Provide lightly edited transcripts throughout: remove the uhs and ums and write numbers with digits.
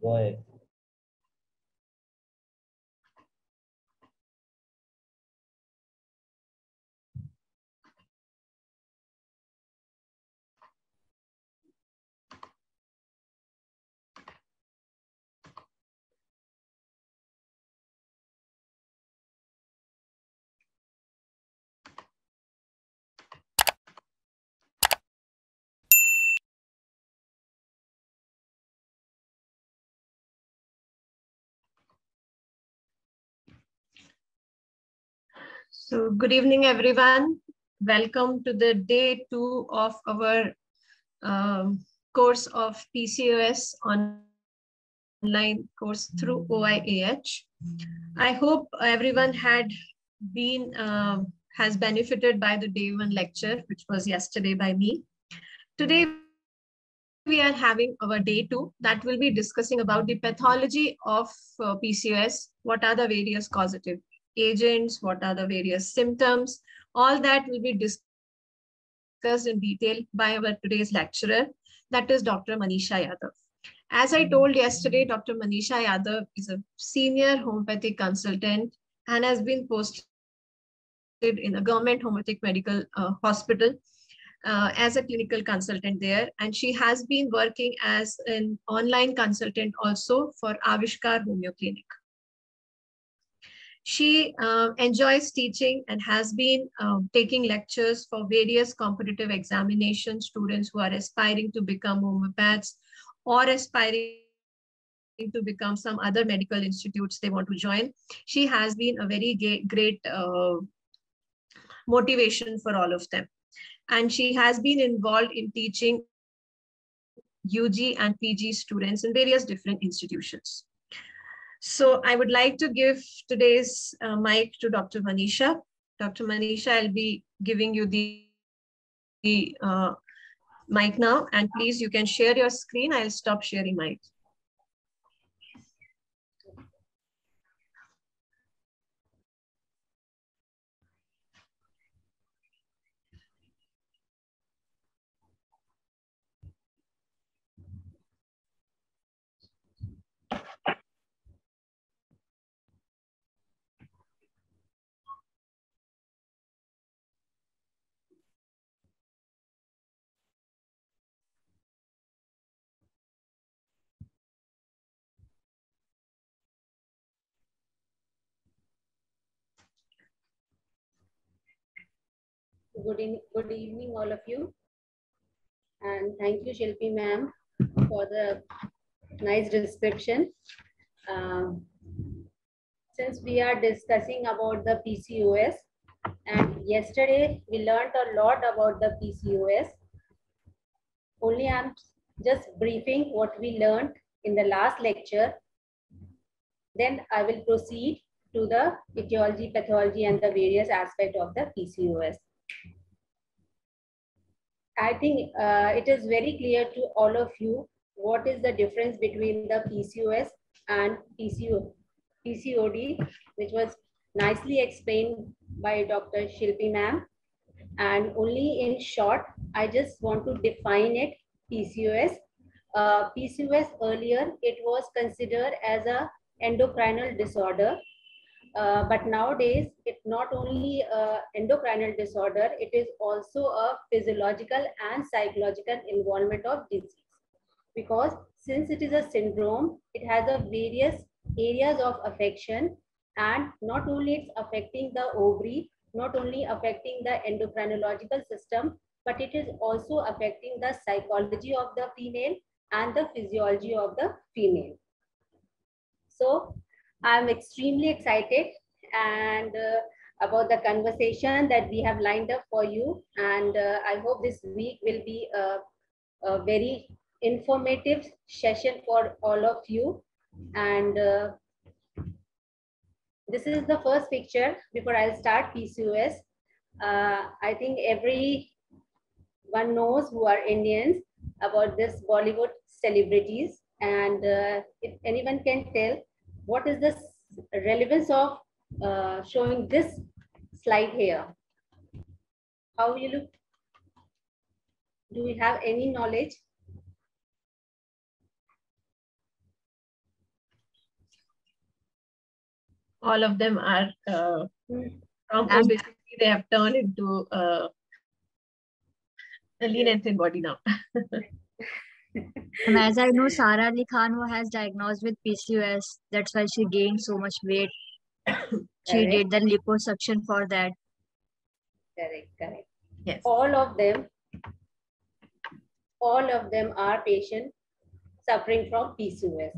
Boy. So good evening, everyone. Welcome to the day 2 of our course of PCOS online course through OIAH. I hope everyone has benefited by the day 1 lecture, which was yesterday by me. Today, we are having our day 2 that will be discussing about the pathology of PCOS. What are the various causative agents, what are the various symptoms, all that will be discussed in detail by our today's lecturer, that is Dr. Manisha Yadav. As I told yesterday, Dr. Manisha Yadav is a senior homeopathic consultant and has been posted in a government homeopathic medical hospital as a clinical consultant there. And she has been working as an online consultant also for Avishkar Homeo Clinic. She enjoys teaching and has been taking lectures for various competitive examinations, students who are aspiring to become homeopaths or aspiring to become some other medical institutes they want to join. She has been a very great motivation for all of them. And she has been involved in teaching UG and PG students in various different institutions. So I would like to give today's mic to Dr. Manisha. Dr. Manisha, I'll be giving you the mic now, and please you can share your screen. I'll stop sharing mic. Good evening, all of you. And thank you, Shilpi ma'am, for the nice description. Since we are discussing about the PCOS, and yesterday we learned a lot about the PCOS. Only I'm just briefing what we learned in the last lecture. Then I will proceed to the etiology, pathology, and the various aspects of the PCOS. I think it is very clear to all of you what is the difference between the PCOS and PCOD, which was nicely explained by Dr. Shilpi ma'am. And only in short, I just want to define it, PCOS. PCOS earlier, it was considered as an endocrinal disorder. But nowadays, it's not only endocrinal disorder, it is also a physiological and psychological involvement of disease. Because since it is a syndrome, it has a various areas of affection, and not only it's affecting the ovary, not only affecting the endocrinological system, but it is also affecting the psychology of the female and the physiology of the female. So I'm extremely excited and about the conversation that we have lined up for you, and I hope this week will be a very informative session for all of you. And this is the first picture before I'll start PCOS. I think everyone knows who are Indians about this Bollywood celebrities, and if anyone can tell, what is the relevance of showing this slide here? How you look? Do you have any knowledge? All of them are from obesity, they have turned into a lean and thin body now. As I know, Sara Ali Khan, who has diagnosed with PCOS, that's why she gained so much weight. She did the liposuction for that. Correct, correct. Yes. All of them are patients suffering from PCOS.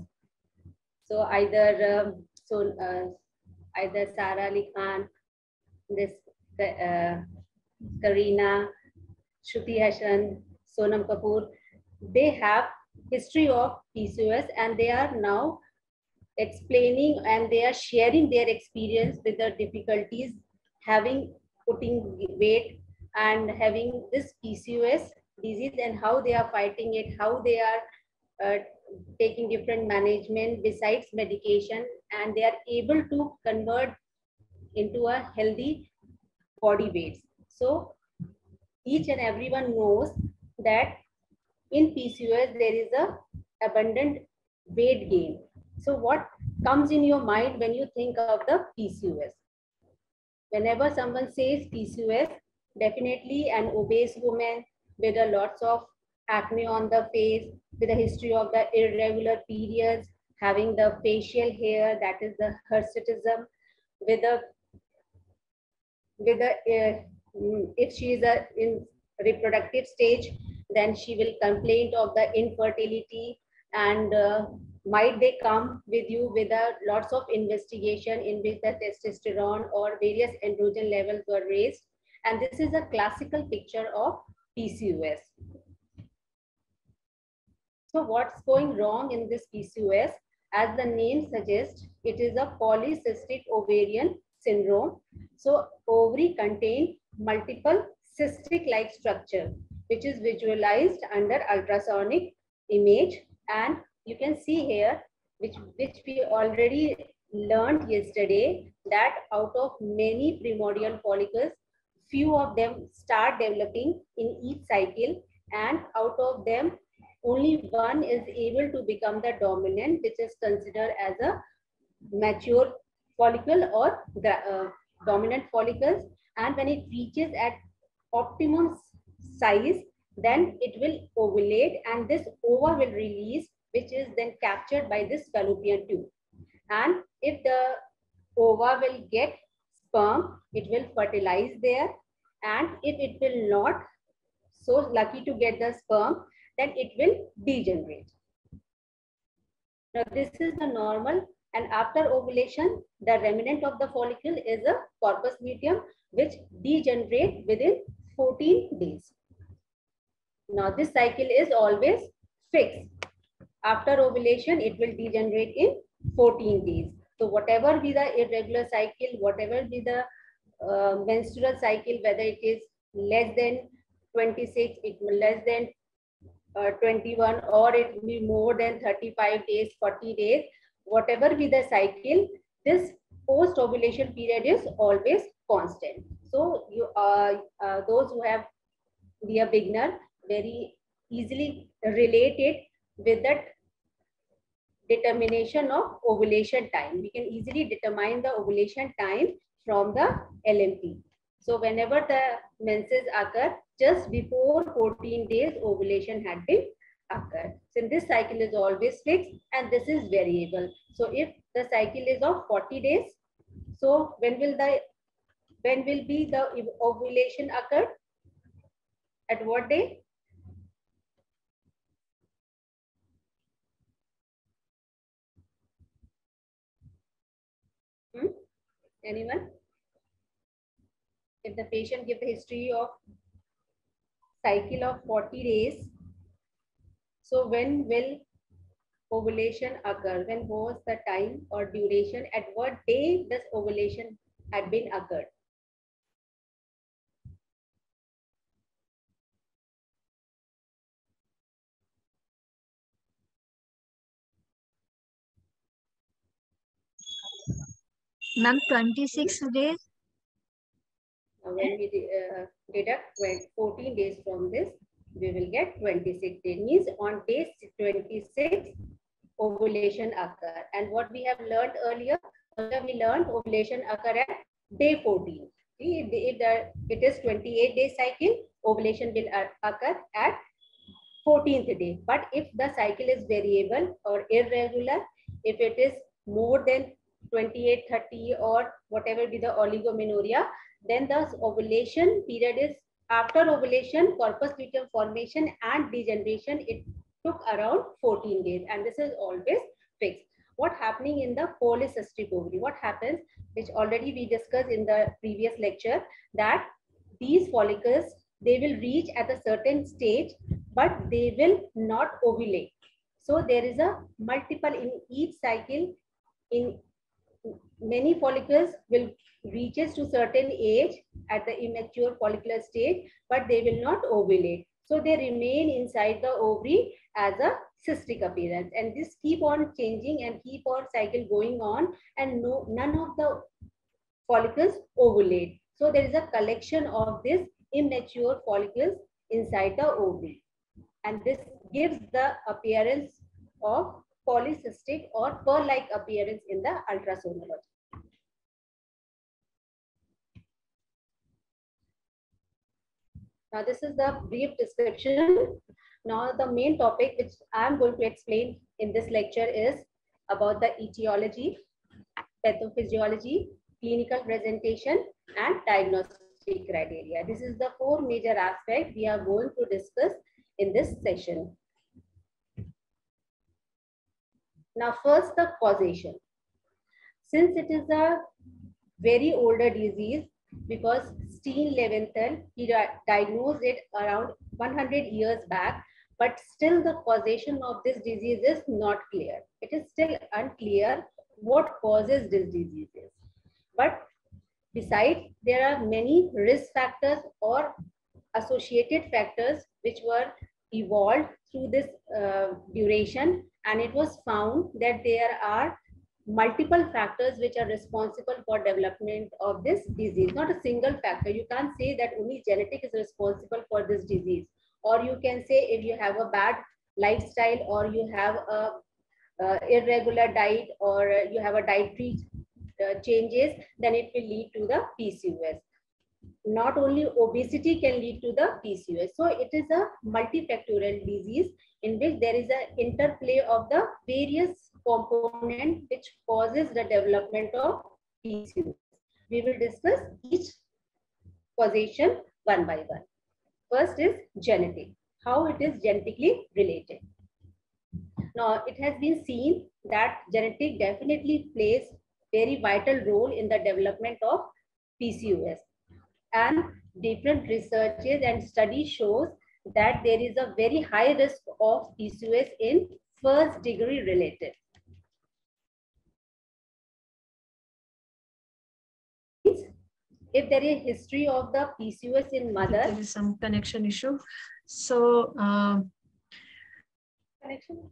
So either Sara Ali Khan, Kareena, Shruti Hashan, Sonam Kapoor, they have history of PCOS, and they are now explaining and they are sharing their experience with the difficulties having putting weight and having this PCOS disease, and how they are fighting it, how they are taking different management besides medication, and they are able to convert into a healthy body weight. So each and everyone knows that in PCOS, there is an abundant weight gain. So what comes in your mind when you think of the PCOS? Whenever someone says PCOS, definitely an obese woman with a lots of acne on the face, with a history of the irregular periods, having the facial hair, that is the hirsutism, if she is in reproductive stage, then she will complain of the infertility, and might they come with you with lots of investigation in which the testosterone or various androgen levels were raised. And this is a classical picture of PCOS. So what's going wrong in this PCOS? As the name suggests, it is a polycystic ovarian syndrome. So ovary contains multiple cystic-like structure, which is visualized under ultrasonic image. And you can see here, which we already learned yesterday, that out of many primordial follicles, few of them start developing in each cycle, and out of them, only one is able to become the dominant, which is considered as a mature follicle or dominant follicles. And when it reaches at optimum size, then it will ovulate, and this ova will release, which is then captured by this fallopian tube. And if the ova will get sperm, it will fertilize there. And if it will not, so lucky to get the sperm, then it will degenerate. Now this is the normal, and after ovulation, the remnant of the follicle is a corpus luteum, which degenerates within 14 days. Now this cycle is always fixed. After ovulation, it will degenerate in 14 days. So whatever be the irregular cycle, whatever be the menstrual cycle, whether it is less than 26, it will less than 21, or it will be more than 35 days, 40 days, whatever be the cycle, this post ovulation period is always constant. So you are those who have be a beginner very easily related with that determination of ovulation time. We can easily determine the ovulation time from the LMP. So whenever the menses occur, just before 14 days ovulation had been occurred. So this cycle is always fixed, and this is variable. So if the cycle is of 40 days, so when will the ovulation occur? At what day? Anyone? If the patient gives the history of cycle of 40 days, so when will ovulation occur? When was the time or duration? At what day this ovulation had been occurred? Ma'am, 26 days. when we deduct 14 days from this, we will get 26 days. Means on day 26, ovulation occur. And what we have learned earlier, we learned ovulation occur at day 14. It is 28-day cycle. Ovulation will occur at 14th day. But if the cycle is variable or irregular, if it is more than 28, 30 or whatever be the oligomenorrhea, then the ovulation period is after ovulation, corpus luteum formation and degeneration, it took around 14 days and this is always fixed. What happening in the polycystic ovary? What happens, which already we discussed in the previous lecture, that these follicles, they will reach at a certain stage, but they will not ovulate. So there is a multiple in each cycle, in many follicles will reaches to certain age at the immature follicular stage, but they will not ovulate. So they remain inside the ovary as a cystic appearance, and this keep on changing and keep on cycle going on, and none of the follicles ovulate. So there is a collection of this immature follicles inside the ovary, and this gives the appearance of polycystic or pearl-like appearance in the ultrasonology. Now, this is the brief description. Now, the main topic which I am going to explain in this lecture is about the etiology, pathophysiology, clinical presentation, and diagnostic criteria. This is the four major aspects we are going to discuss in this session. Now, first, the causation. Since it is a very older disease, because Stein-Leventhal, he diagnosed it around 100 years back, but still the causation of this disease is not clear. It is still unclear what causes these diseases. But besides, there are many risk factors or associated factors which were evolved through this duration, and it was found that there are multiple factors which are responsible for development of this disease. Not a single factor. You can't say that only genetic is responsible for this disease, or you can say if you have a bad lifestyle, or you have a irregular diet, or you have a dietary changes, then it will lead to the PCOS. Not only obesity can lead to the PCOS. So it is a multifactorial disease in which there is an interplay of the various components which causes the development of PCOS. We will discuss each causation one by one. First is genetic, how it is genetically related. Now, it has been seen that genetic definitely plays very vital role in the development of PCOS. And different researches and studies shows that there is a very high risk of PCOS in first degree related. If there is history of the PCOS in mother, there is some connection issue. So connection.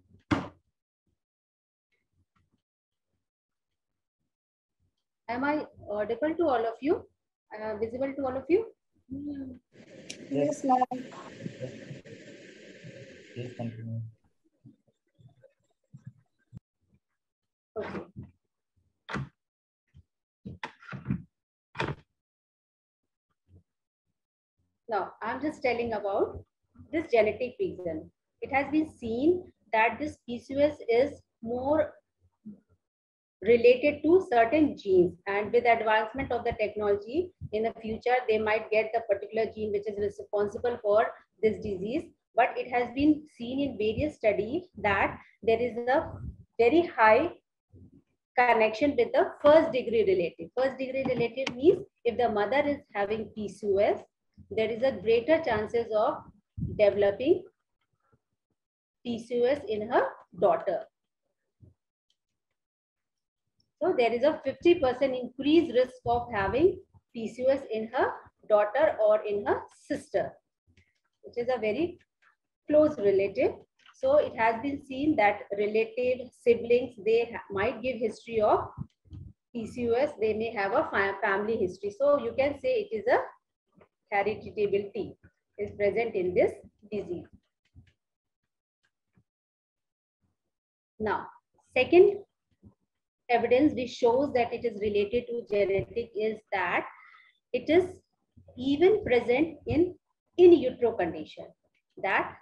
Am I audible to all of you? Visible to all of you? Yes, ma'am. Yes, continue. Okay. Now, I'm just telling about this genetic reason. It has been seen that this PCOS is more related to certain genes, and with advancement of the technology in the future, they might get the particular gene which is responsible for this disease. But it has been seen in various studies that there is a very high connection with the first degree relative. First degree relative means if the mother is having PCOS, there is a greater chances of developing PCOS in her daughter. So there is a 50% increased risk of having PCOS in her daughter or in her sister, which is a very close relative. So it has been seen that relative siblings, they might give history of PCOS. They may have a family history. So you can say it is a heritability is present in this disease. Now, second evidence which shows that it is related to genetic is that it is even present in utero condition. That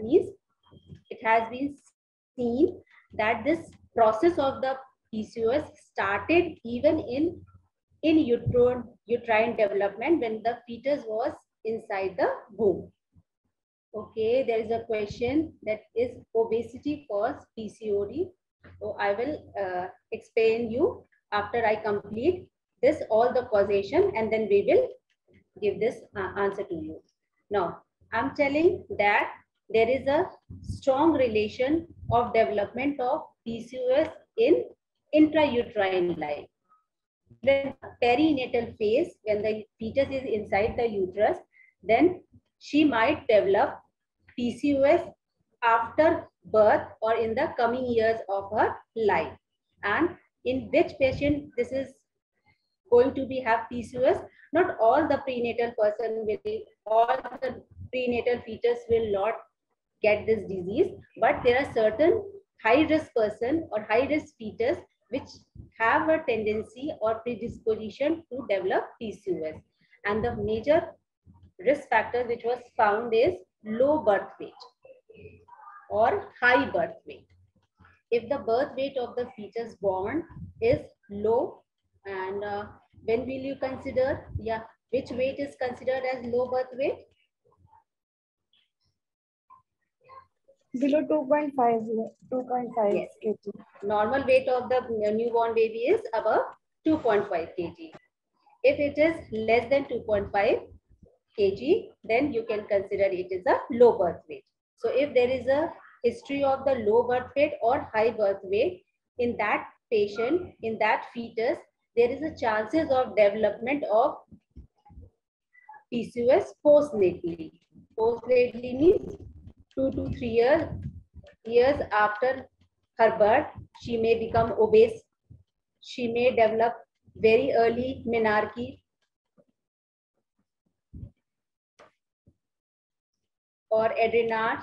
means it has been seen that this process of the PCOS started even in uterine development when the fetus was inside the womb. Okay, there is a question that is obesity cause PCOD. So I will explain you after I complete this all the causation, and then we will give this answer to you. Now I'm telling that there is a strong relation of development of PCOS in intrauterine life. Then perinatal phase, when the fetus is inside the uterus, then she might develop PCOS after birth or in the coming years of her life. And in which patient this is going to be have PCOS, not all the prenatal person will, all the prenatal fetus will not get this disease, but there are certain high risk person or high risk fetus which have a tendency or predisposition to develop PCOS. And the major risk factor which was found is low birth weight or high birth weight. If the birth weight of the fetus born is low, and when will you consider, which weight is considered as low birth weight? Below 2.5 yes. kg. Normal weight of the newborn baby is above 2.5 kg. If it is less than 2.5 kg, then you can consider it is a low birth weight. So if there is a history of the low birth weight or high birth weight, in that patient, in that fetus, there is a chances of development of PCOS postnatally. Postnatally means 2 to 3 years after her birth, she may become obese. She may develop very early menarche, or adrenarche.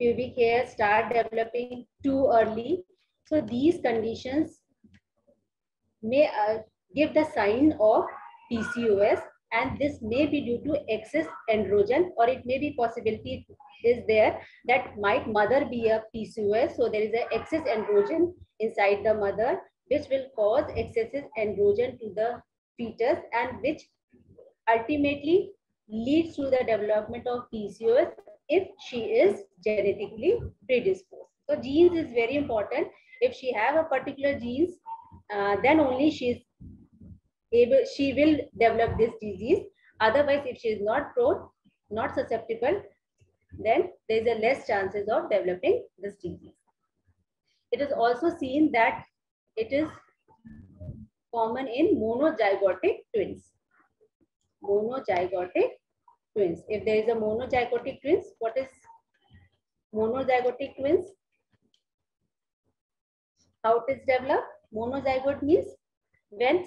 Pubic hair start developing too early. So these conditions may give the sign of PCOS, and this may be due to excess androgen, or it may be possibility is there that might mother be a PCOS. So there is an excess androgen inside the mother which will cause excessive androgen to the fetus, and which ultimately leads to the development of PCOS if she is genetically predisposed. So genes is very important. If she have a particular genes, then only she will develop this disease. Otherwise, if she is not prone, not susceptible, then there is a less chances of developing this disease. It is also seen that it is common in monozygotic twins. Monozygotic twins. If there is a monozygotic twins, what is monozygotic twins? How it is developed? Monozygote means when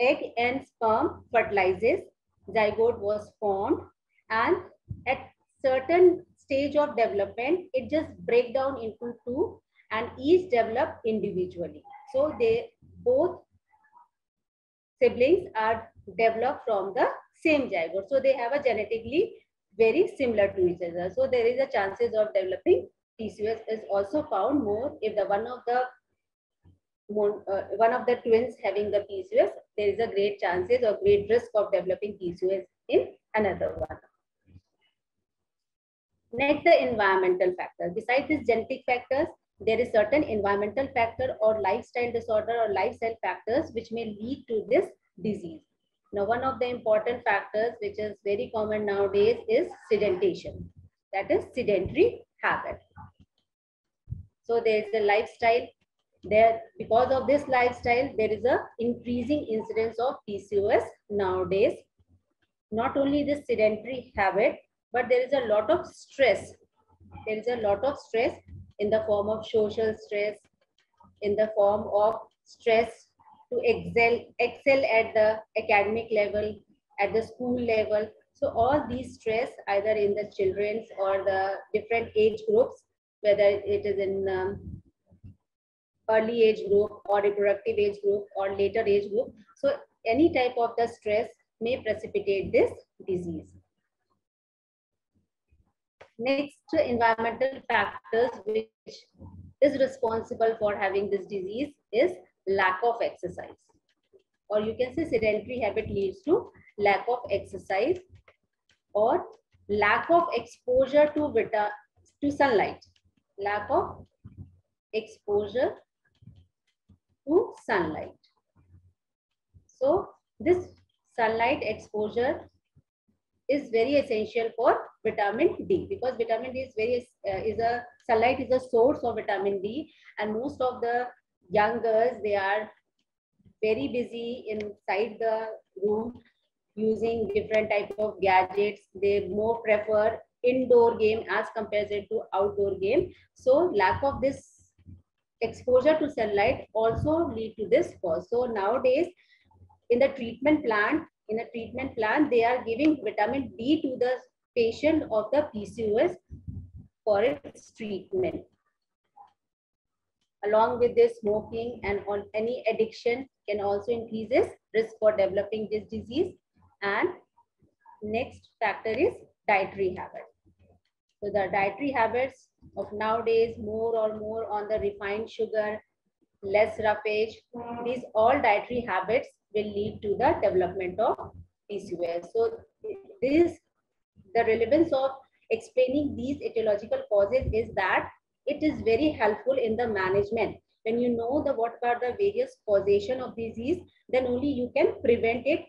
egg and sperm fertilizes, zygote was formed, and at certain stage of development, it just breaks down into two, and each develop individually. So they both siblings are developed from the same zygote. So they have a genetically very similar to each other. So there is a chances of developing PCOS is also found more if the one of the twins having the PCOS. There is a great chances or great risk of developing PCOS in another one. Next, the environmental factors. Besides these genetic factors, there is certain environmental factor or lifestyle disorder or lifestyle factors which may lead to this disease. Now, one of the important factors which is very common nowadays is sedentation, that is sedentary habit. So there is a lifestyle there. Because of this lifestyle, there is a increasing incidence of PCOS nowadays. Not only this sedentary habit, but there is a lot of stress. There is a lot of stress in the form of social stress, in the form of stress to excel at the academic level, at the school level. So all these stress, either in the children's or the different age groups, whether it is in early age group or reproductive age group or later age group. So any type of the stress may precipitate this disease. Next, environmental factors which is responsible for having this disease is lack of exercise. Or you can say sedentary habit leads to lack of exercise or lack of exposure to sunlight. Lack of exposure to sunlight. So this sunlight exposure is very essential for vitamin D, because vitamin D is sunlight is a source of vitamin D, and most of the young girls, they are very busy inside the room using different type of gadgets. They more prefer indoor game as compared to outdoor game. So lack of this exposure to sunlight also lead to this cause. So nowadays in the treatment plan, they are giving vitamin D to the patient of the PCOS for its treatment. Along with this, smoking and on any addiction can also increase this risk for developing this disease. And next factor is dietary habit. So the dietary habits of nowadays, more on the refined sugar, less roughage, these all dietary habits will lead to the development of PCOS. So this, the relevance of explaining these etiological causes is that it is very helpful in the management. When you know the what are the various causation of disease, then only you can prevent it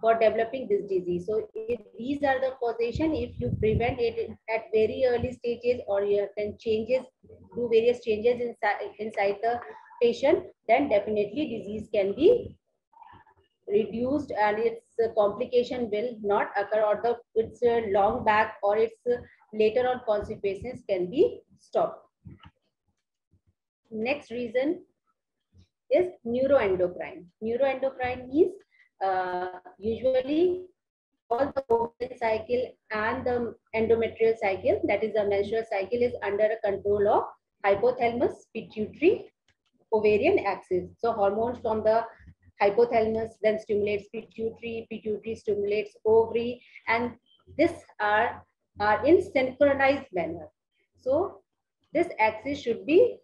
for developing this disease. So if these are the causation, if you prevent it at very early stages, or you can do various changes inside the patient, then definitely disease can be reduced and its complication will not occur, or its long back or its later on consequences can be stopped. Next reason is neuroendocrine. Neuroendocrine means usually all the ovarian cycle and the endometrial cycle, that is the menstrual cycle, is under a control of hypothalamus pituitary ovarian axis. So hormones from the hypothalamus then stimulates pituitary, pituitary stimulates ovary, and these are in synchronized manner. So this axis should be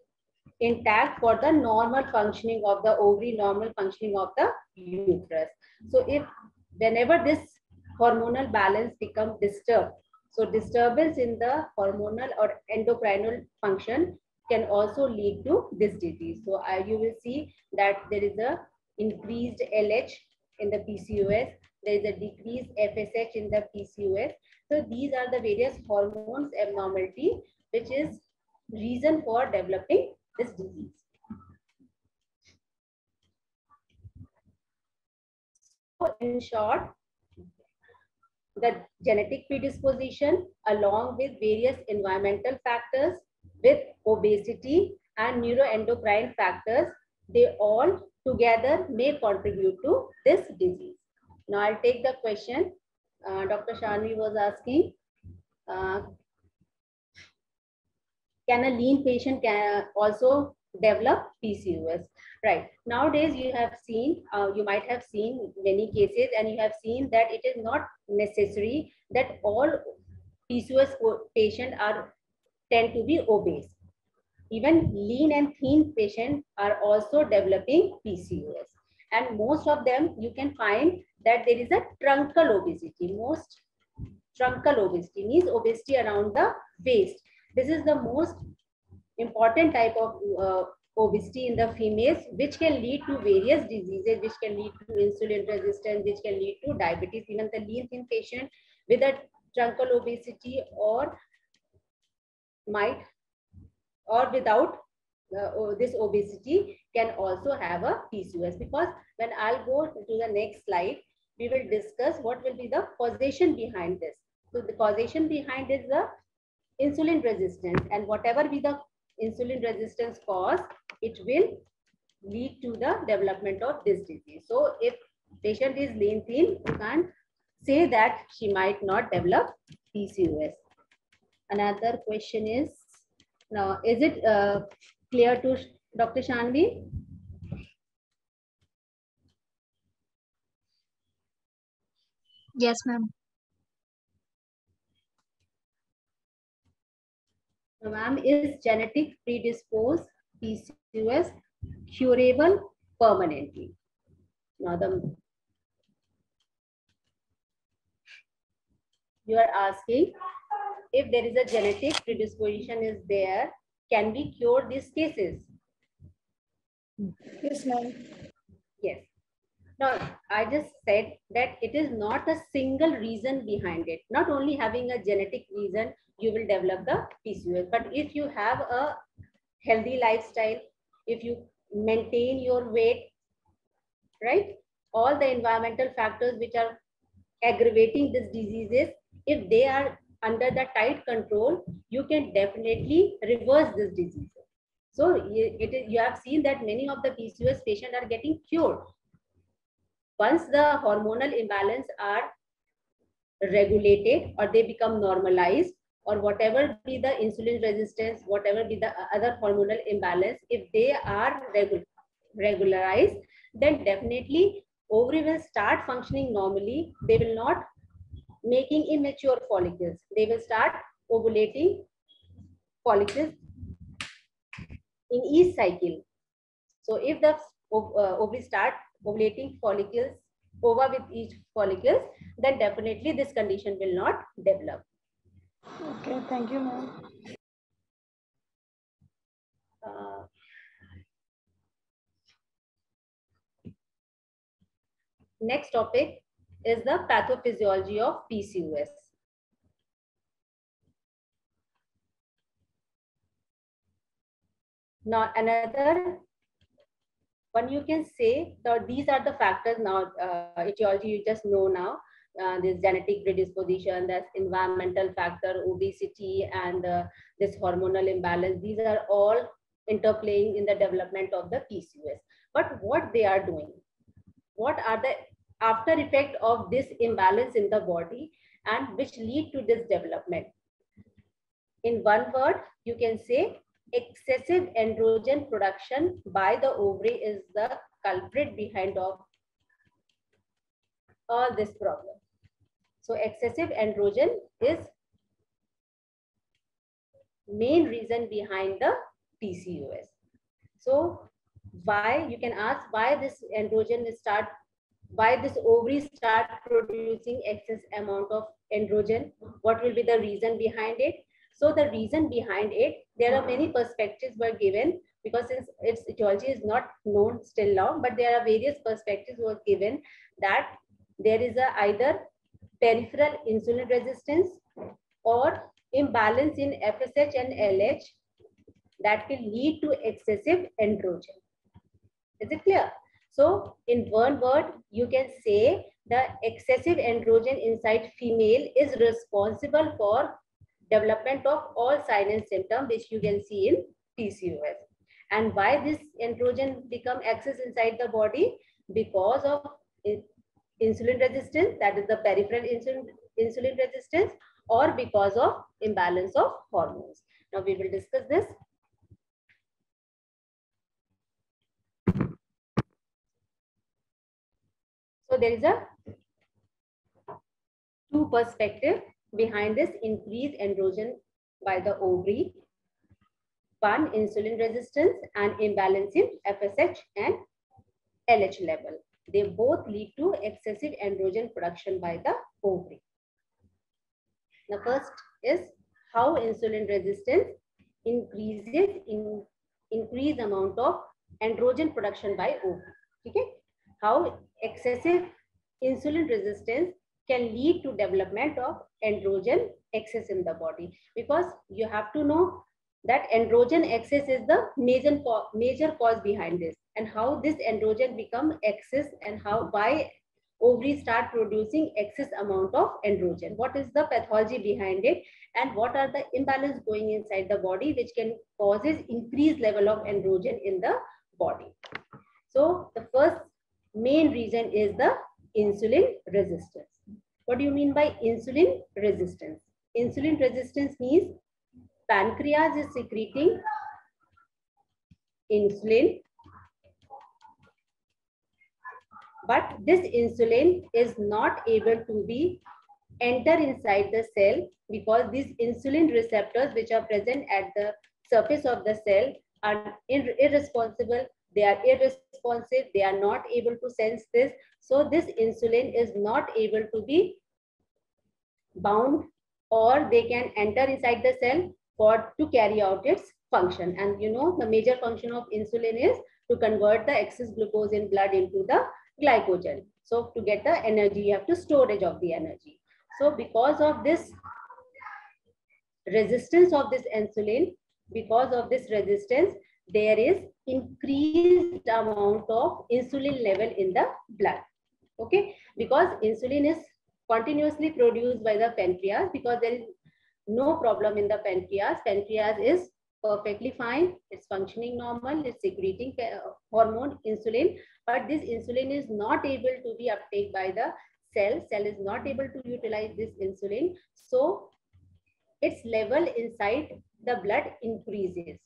intact for the normal functioning of the ovary, normal functioning of the uterus. So whenever this hormonal balance becomes disturbed, so disturbance in the hormonal or endocrinal function can also lead to this disease. So you will see that there is a increased LH in the PCOS, there is a decreased FSH in the PCOS. So these are the various hormones abnormality which is reason for developing this disease. So in short, the genetic predisposition along with various environmental factors with obesity and neuroendocrine factors, they all together may contribute to this disease. Now I'll take the question. Dr. Sharma was asking, can a lean patient also develop PCOS? Right. Nowadays you have seen, you might have seen many cases, and you have seen that it is not necessary that all PCOS patients tend to be obese. Even lean and thin patients are also developing PCOS, and most of them you can find that there is a truncal obesity. Most truncal obesity means obesity around the waist. This is the most important type of obesity in the females, which can lead to various diseases, which can lead to insulin resistance, which can lead to diabetes. Even the lean thin patient with a truncal obesity or without this obesity can also have a PCOS, because when I'll go to the next slide, we will discuss what will be the causation behind this. So the causation behind is the insulin resistance, and whatever be the insulin resistance cause, it will lead to the development of this disease. So if patient is lean thin, you can't say that she might not develop PCOS. Another question is, now is it clear to Dr. Shanvi? Yes, ma'am. So, ma'am, is genetic predisposed PCOS curable permanently? Now, you are asking if there is a genetic predisposition is there, can we cure these cases? Yes, ma'am. Yes. Now, I just said that it is not a single reason behind it. Not only having a genetic reason, you will develop the PCOS. But if you have a healthy lifestyle, if you maintain your weight, right? All the environmental factors which are aggravating these diseases, if they are under the tight control, you can definitely reverse this disease. So you have seen that many of the PCOS patients are getting cured. Once the hormonal imbalance are regulated or they become normalized, or whatever be the insulin resistance, whatever be the other hormonal imbalance, if they are regularized, then definitely ovary will start functioning normally. They will not making immature follicles. They will start ovulating follicles in each cycle. So if the ovary start ovulating follicles over with each follicles, then definitely this condition will not develop. Okay, thank you, ma'am. Next topic is the pathophysiology of PCOS. Now another one you can say, so these are the factors now, etiology you just know now, this genetic predisposition, that's environmental factor, obesity, and this hormonal imbalance, these are all interplaying in the development of the PCOS. But what they are doing, what are the after effect of this imbalance in the body and which lead to this development? In one word, you can say excessive androgen production by the ovary is the culprit behind of all this problem. So excessive androgen is main reason behind the PCOS. So why, you can ask why this androgen will start, why this ovary start producing excess amount of androgen, what will be the reason behind it? So the reason behind it, there are many perspectives were given, because since its etiology is not known still long, but there are various perspectives were given that there is a either peripheral insulin resistance or imbalance in FSH and LH that can lead to excessive androgen. Is it clear? So in one word, you can say the excessive androgen inside female is responsible for development of all signs and symptoms which you can see in PCOS. And why this androgen become excess inside the body? Because of insulin resistance, that is the peripheral insulin resistance, or because of imbalance of hormones. Now we will discuss this. So there is a two perspective behind this increased androgen by the ovary. One, insulin resistance and imbalance in FSH and LH level. They both lead to excessive androgen production by the ovary. The first is how insulin resistance increases in increased amount of androgen production by ovary. Okay, how excessive insulin resistance can lead to development of androgen excess in the body, because you have to know that androgen excess is the major cause behind this, and how this androgen become excess and how why ovaries start producing excess amount of androgen. What is the pathology behind it and what are the imbalance going inside the body which can causes increased level of androgen in the body. So the first main reason is the insulin resistance. What do you mean by insulin resistance? Insulin resistance means pancreas is secreting insulin, but this insulin is not able to be enter inside the cell because these insulin receptors which are present at the surface of the cell are irresponsible. They are irresponsive. They are not able to sense this. So this insulin is not able to be bound, or they can enter inside the cell for to carry out its function. And you know, the major function of insulin is to convert the excess glucose in blood into the glycogen. So to get the energy, you have to storage of the energy. So because of this resistance of this insulin, because of this resistance, there is increased amount of insulin level in the blood. Okay, because insulin is continuously produced by the pancreas, because there is no problem in the pancreas. Pancreas is perfectly fine. It's functioning normal. It's secreting hormone insulin, but this insulin is not able to be uptake by the cell. Cell is not able to utilize this insulin. So its level inside the blood increases,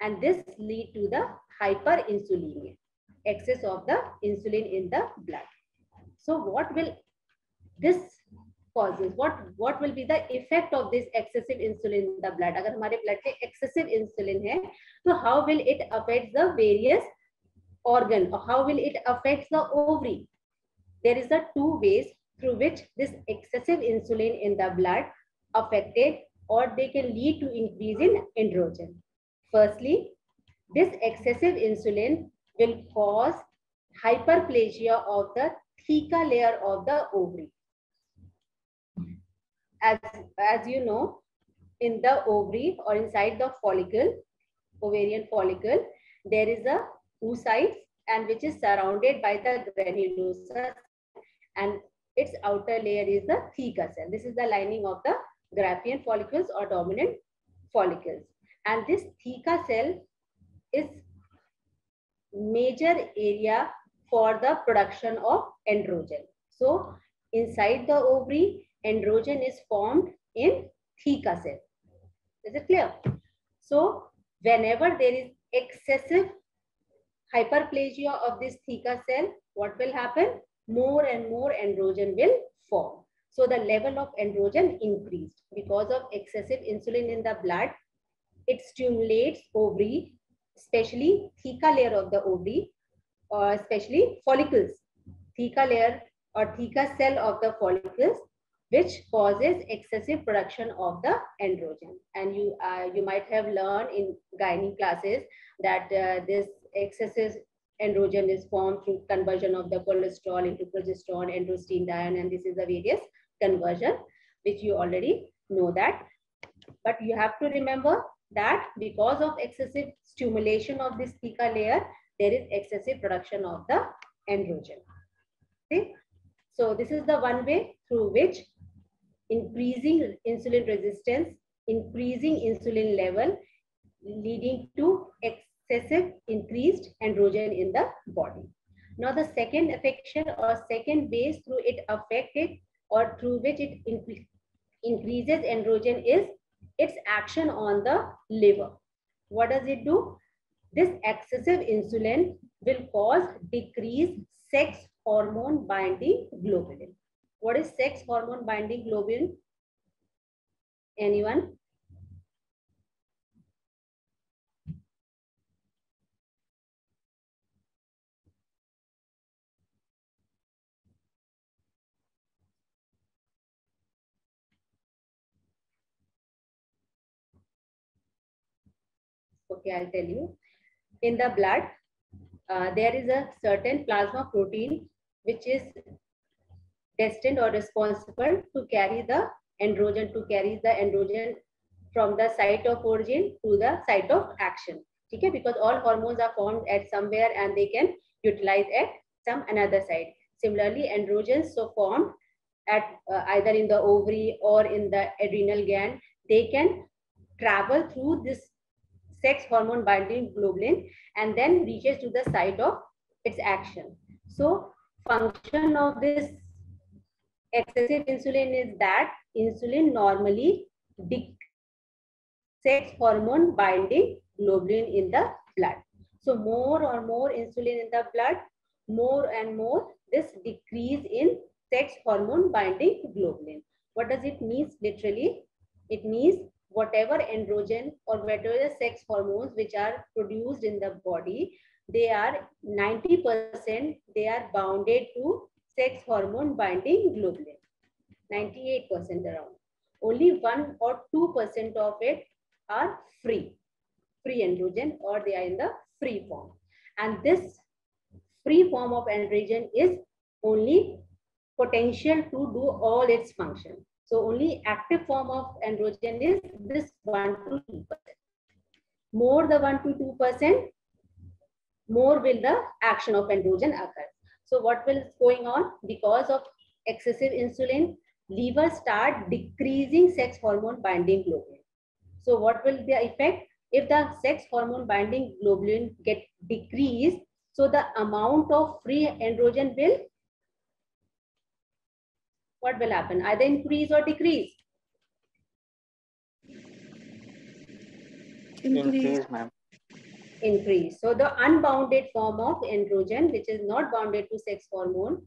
and this lead to the hyperinsulinemia, excess of the insulin in the blood. So what will this causes? What will be the effect of this excessive insulin in the blood? Agar हमारे blood में excessive insulin है, so how will it affect the various organ? Or how will it affect the ovary? There is the two ways through which this excessive insulin in the blood affected, or they can lead to increase in androgen. Firstly, this excessive insulin will cause hyperplasia of the theca layer of the ovary. As you know, in the ovary or inside the follicle, ovarian follicle, there is a oocyte, and which is surrounded by the granulosa, and its outer layer is the theca cell. This is the lining of the graphene follicles or dominant follicles. And this theca cell is major area for the production of androgen. So inside the ovary, androgen is formed in theca cell. Is it clear? So whenever there is excessive hyperplasia of this theca cell, what will happen? More and more androgen will form. So the level of androgen increased because of excessive insulin in the blood. It stimulates ovary, especially theca layer of the ovary, or especially follicles, theca layer or theca cell of the follicles, which causes excessive production of the androgen. And you might have learned in gynae classes that this excessive androgen is formed through conversion of the cholesterol into progesterone, androstenedione, and this is the various conversion which you already know that. But you have to remember that because of excessive stimulation of this theca layer, there is excessive production of the androgen. Okay? So this is the one way through which increasing insulin resistance, increasing insulin level, leading to excessive increased androgen in the body. Now the second affection or second ways through it affected or through which it increases androgen is its action on the liver. What does it do? This excessive insulin will cause decreased sex hormone binding globulin. What is sex hormone binding globulin? Anyone? Okay, I'll tell you. In the blood, there is a certain plasma protein which is destined or responsible to carry the androgen, from the site of origin to the site of action. Okay, because all hormones are formed at somewhere and they can utilize at some another site. Similarly, androgens so formed at either in the ovary or in the adrenal gland, they can travel through this sex hormone binding globulin and then reaches to the site of its action. So function of this excessive insulin is that insulin normally decreases sex hormone binding globulin in the blood. So more or more insulin in the blood, more and more this decrease in sex hormone binding globulin. What does it mean literally? It means whatever androgen or whatever sex hormones which are produced in the body, they are 90% they are bounded to sex hormone binding globulin, 98% around. Only 1 or 2% of it are free androgen, or they are in the free form. And this free form of androgen is only potential to do all its function. So only active form of androgen is this 1 to 2%. More the 1 to 2%, more will the action of androgen occur. So what will going on? Because of excessive insulin, liver start decreasing sex hormone binding globulin. So what will the effect? If the sex hormone binding globulin get decreased, so the amount of free androgen will, what will happen? Either increase or decrease? Increase, ma'am. Increase. So the unbounded form of androgen, which is not bounded to sex hormone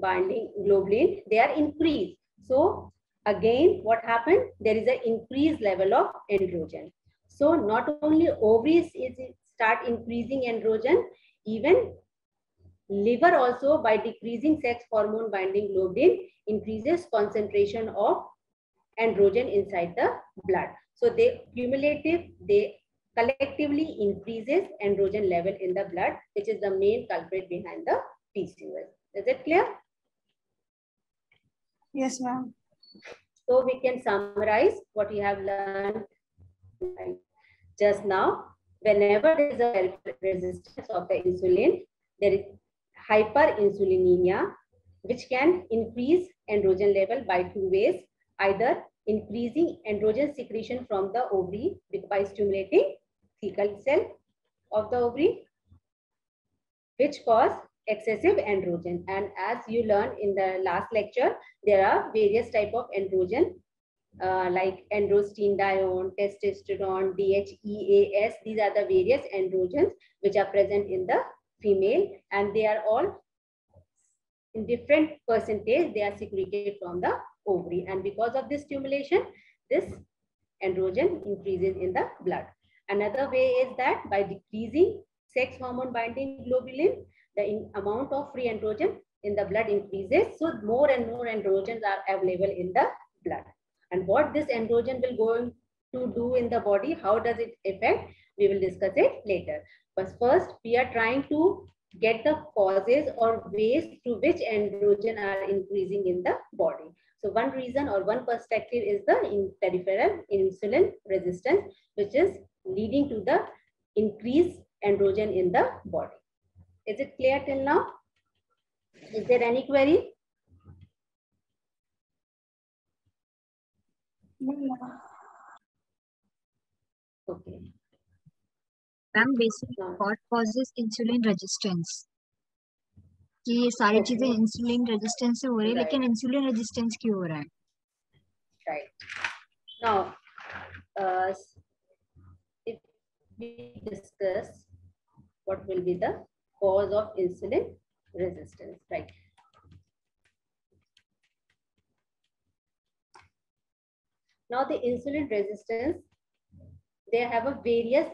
binding globulin, they are increased. So again, what happened? There is an increased level of androgen. So not only ovaries is start increasing androgen, even liver also, by decreasing sex hormone binding globulin, increases concentration of androgen inside the blood. So they collectively increases androgen level in the blood, which is the main culprit behind the PCOS. Is it clear? Yes, ma'am. So we can summarize what we have learned just now. Whenever there is a resistance of the insulin, there is hyperinsulinemia, which can increase androgen level by 2 ways. Either increasing androgen secretion from the ovary by stimulating thecal cell of the ovary, which cause excessive androgen. And as you learned in the last lecture, there are various type of androgen like androstenedione, testosterone, DHEAS. These are the various androgens which are present in the female, and they are all in different percentage. They are secreted from the ovary, and because of this stimulation, this androgen increases in the blood. Another way is that by decreasing sex hormone binding globulin, the amount of free androgen in the blood increases. So more and more androgens are available in the blood. And what this androgen will going to do in the body, how does it affect, we will discuss it later. But first, we are trying to get the causes or ways through which androgen are increasing in the body. So one reason or one perspective is the peripheral insulin resistance, which is leading to the increased androgen in the body. Is it clear till now? Is there any query? Okay. Ma'am basic what causes insulin resistance? कि ये सारी चीजें insulin resistance से हो रही है, लेकिन insulin resistance क्यों हो रहा है? Right. Now, if we discuss what will be the cause of insulin resistance, right? Now, the insulin resistance, they have a various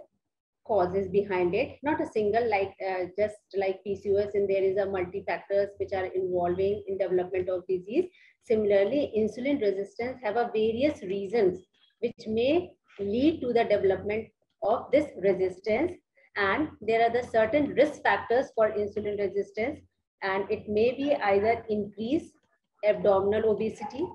causes behind it, not a single, like just like PCOS, and there is a multi-factors which are involving in development of disease. Similarly, insulin resistance have a various reasons which may lead to the development of this resistance, and there are the certain risk factors for insulin resistance, and it may be either increased abdominal obesity,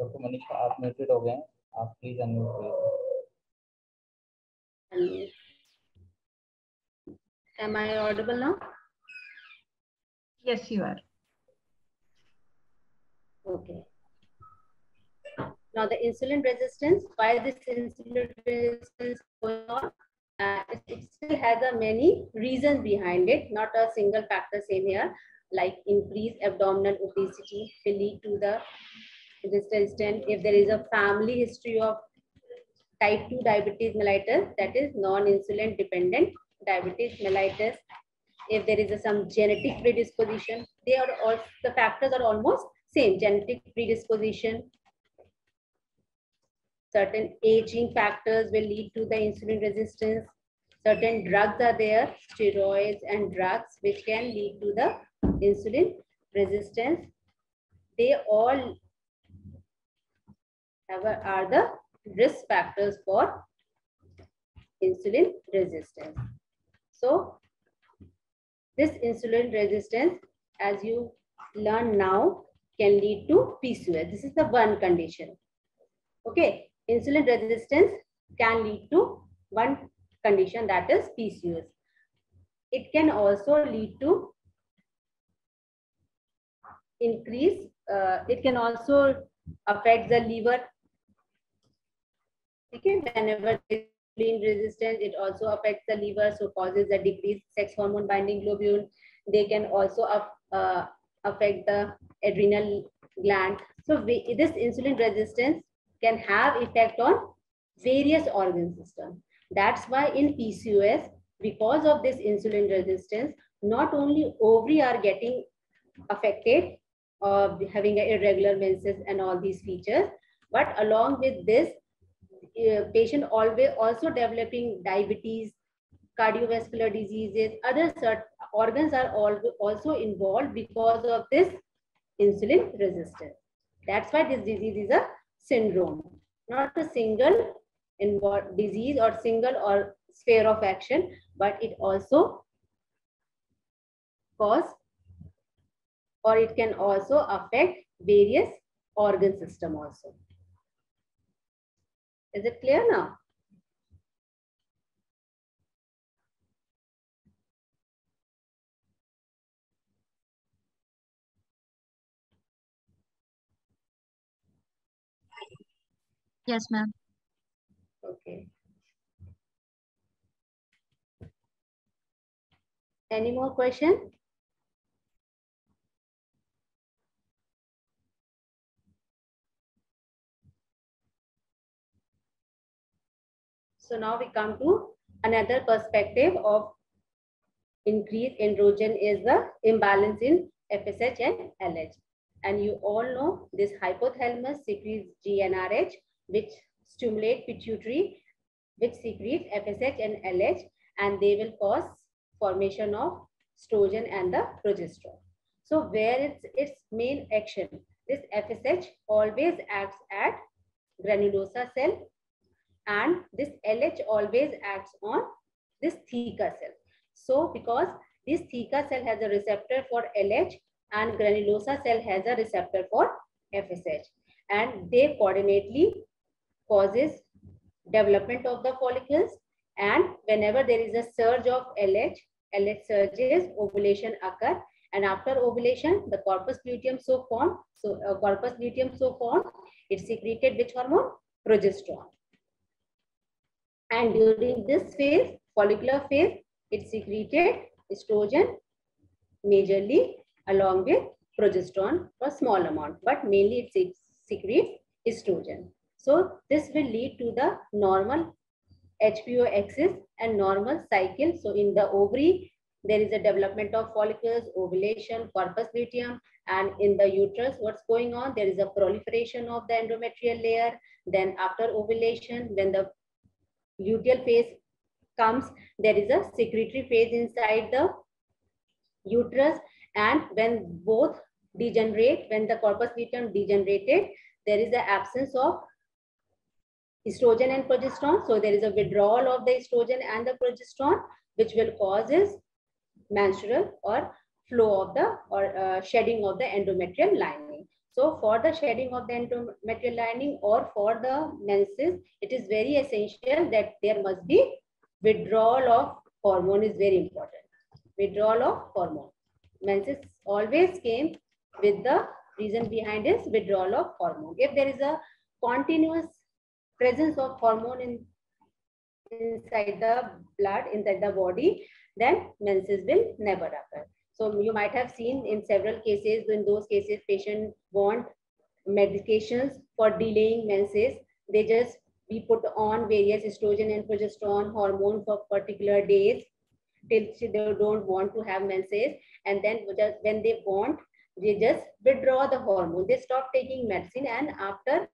doctor Manisha आप muted हो गए हैं, आप please unmute करिए। Am I audible now? Yes, you are. Okay. Now the insulin resistance, why this insulin resistance going on? It still has a many reasons behind it, not a single factor same here, like increased abdominal obesity will lead to the resistance. If there is a family history of type 2 diabetes mellitus, that is non-insulin dependent diabetes mellitus, if there is some genetic predisposition, they are all, the factors are almost same, genetic predisposition. Certain aging factors will lead to the insulin resistance. Certain drugs are there, steroids and drugs, which can lead to the insulin resistance. They all are the risk factors for insulin resistance. So this insulin resistance, as you learn now, can lead to PCOS. This is the one condition. Okay, insulin resistance can lead to one condition, that is PCOS. It can also lead to increase, it can also affect the liver. Okay, whenever insulin resistance, it also affects the liver, so causes the decreased sex hormone binding globulin. They can also affect the adrenal gland. So this insulin resistance can have effect on various organ systems. That's why in PCOS, because of this insulin resistance, not only ovary are getting affected or having irregular menses and all these features, but along with this, patient always also developing diabetes, cardiovascular diseases, other certain organs are also involved because of this insulin resistance. That's why this disease is a syndrome, not a single disease or single or sphere of action, but it also cause, or it can also affect various organ system also. Is it clear now? Yes, ma'am. Okay. Any more question? So now we come to another perspective of increased androgen is the imbalance in FSH and LH. And you all know this hypothalamus secretes GnRH, which stimulate pituitary, which secretes FSH and LH, and they will cause formation of estrogen and the progesterone. So where its main action, this FSH always acts at granulosa cell, and this LH always acts on this theca cell. So because this theca cell has a receptor for LH and granulosa cell has a receptor for FSH, and they coordinately causes development of the follicles, and whenever there is a surge of LH, LH surges, ovulation occurs, and after ovulation the corpus luteum so formed. So corpus luteum so formed, it secreted which hormone? Progesterone. And during this phase, follicular phase, it secreted estrogen majorly along with progesterone for small amount, but mainly it secretes estrogen. So this will lead to the normal HPO axis and normal cycle. So in the ovary, there is a development of follicles, ovulation, corpus luteum, and in the uterus, what's going on? There is a proliferation of the endometrial layer. Then after ovulation, when the luteal phase comes, there is a secretory phase inside the uterus, and when both degenerate, when the corpus luteum degenerated, there is the absence of estrogen and progesterone. So there is a withdrawal of the estrogen and the progesterone, which will causes menstrual or flow of the or shedding of the endometrial lining. So for the shedding of the endometrial lining or for the menses, it is very essential that there must be withdrawal of hormone is very important. withdrawal of hormone. Menses always came with the reason behind is withdrawal of hormone. If there is a continuous presence of hormone inside the blood, inside the body, then menses will never occur. So you might have seen in several cases, in those cases, patients want medications for delaying menses. They just be put on various estrogen and progesterone hormone for particular days till they don't want to have menses, and then just when they want, they just withdraw the hormone. They stop taking medicine, and after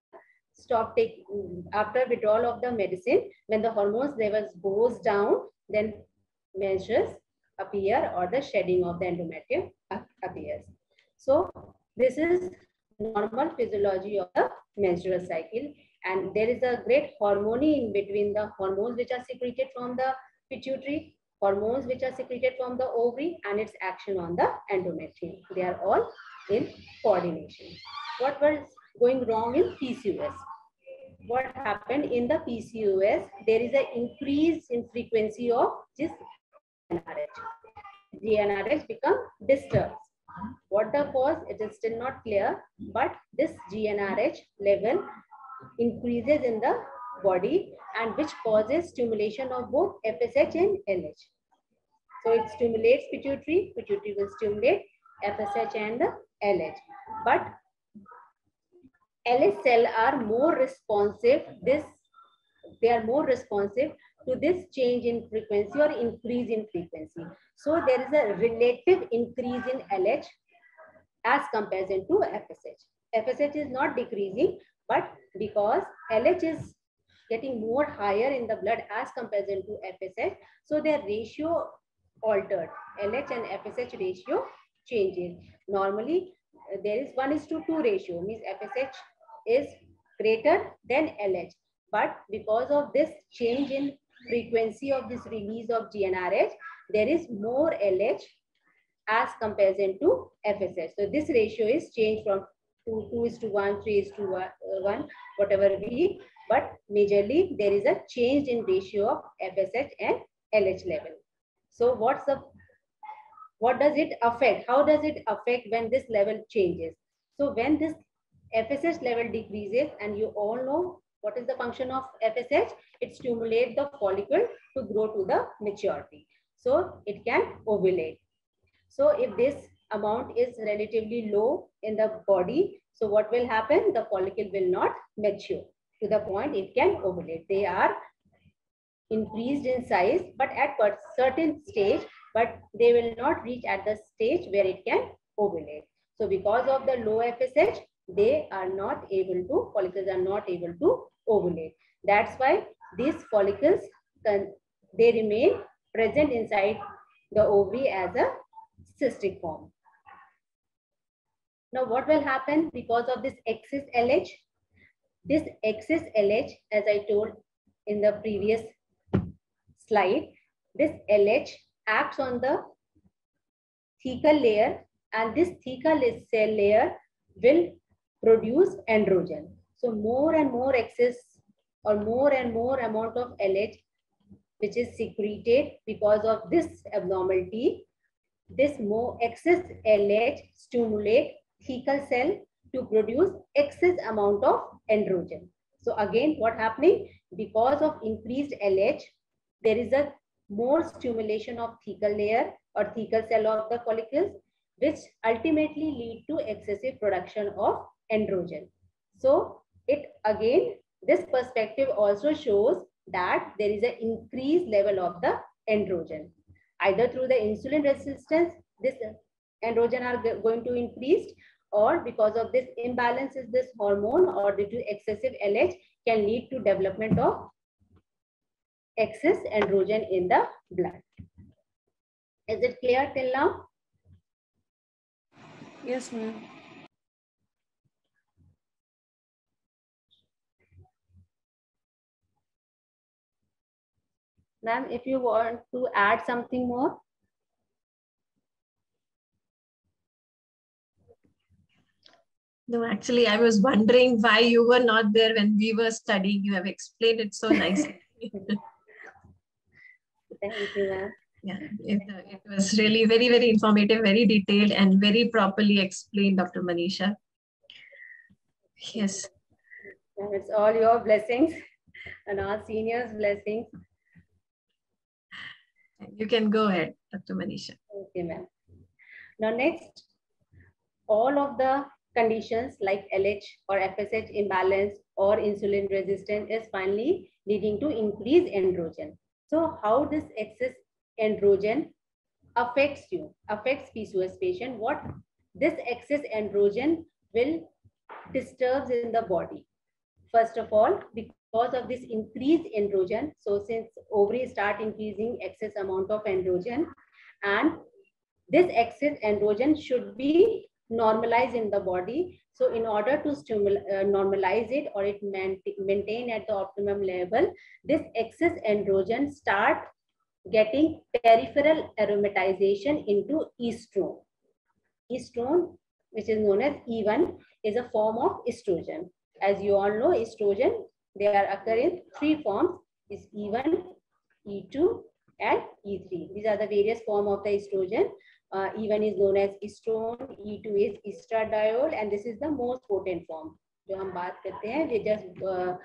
withdrawal of the medicine, when the hormones levels goes down, then menses appear or the shedding of the endometrium appears. So this is normal physiology of the menstrual cycle, and there is a great harmony in between the hormones which are secreted from the pituitary, hormones which are secreted from the ovary, and its action on the endometrium. They are all in coordination. What was going wrong in PCOS? What happened in the PCOS? There is an increase in frequency of this GnRH. GnRH become disturbed. What the cause? It is still not clear, but this GnRH level increases in the body, and which causes stimulation of both FSH and LH. So it stimulates pituitary. Pituitary will stimulate FSH and LH. But LH cells are more responsive. They are more responsive to this change in frequency or increase in frequency. So there is a relative increase in LH as comparison to FSH. FSH is not decreasing, but because LH is getting more higher in the blood as comparison to FSH, so their ratio altered. LH and FSH ratio changes. Normally, there is 1:2 ratio, means FSH is greater than LH. But because of this change in frequency of this release of GnRH, there is more LH as comparison to FSH. So this ratio is changed from 2:1, 3:1, whatever be, but majorly there is a change in ratio of FSH and LH level. So what does it affect? How does it affect when this level changes? So when this FSH level decreases, and you all know what is the function of FSH? It stimulates the follicle to grow to the maturity, so it can ovulate. So if this amount is relatively low in the body, so what will happen? The follicle will not mature to the point it can ovulate. They are increased in size, but at a certain stage, but they will not reach at the stage where it can ovulate. So because of the low FSH, they are not able to, follicles are not able to ovulate. That's why these follicles, they remain present inside the ovary as a cystic form. Now what will happen because of this excess LH? This excess LH, as I told in the previous slide, this LH acts on the thecal layer, and this thecal cell layer will produce androgen. So more and more excess or more and more amount of LH which is secreted because of this abnormality, this more excess LH stimulate thecal cell to produce excess amount of androgen. So again, what happening? Because of increased LH, there is a more stimulation of thecal layer or thecal cell of the follicles, which ultimately lead to excessive production of androgen. So it again, this perspective also shows that there is an increased level of the androgen. Either through the insulin resistance, this androgen are going to increase, or because of this imbalance is this hormone, or due to excessive LH, can lead to development of excess androgen in the blood. Is it clear till now? Yes, ma'am. Ma'am, if you want to add something more. No, actually, I was wondering why you were not there when we were studying. You have explained it so nicely. Thank you, ma'am. Yeah, it was really very, very informative, very detailed, and very properly explained, Dr. Manisha. Yes. And it's all your blessings and our seniors' blessings. You can go ahead, Dr. Manisha. Okay, ma'am. Now, next, all of the conditions like LH or FSH imbalance or insulin resistance is finally leading to increased androgen. So, how this excess androgen affects you, affects PCOS patient? What this excess androgen will disturb in the body. First of all, because of this increased androgen, so since ovaries start increasing excess amount of androgen, and this excess androgen should be normalized in the body. So in order to normalize it or it maintain at the optimum level, this excess androgen start getting peripheral aromatization into estrone. Estrone, which is known as E1, is a form of estrogen. As you all know, estrogen, they are occurring three forms, is E1, E2, and E3. These are the various forms of the estrogen. E1 is known as estrone, E2 is estradiol, and this is the most potent form. So, we talk about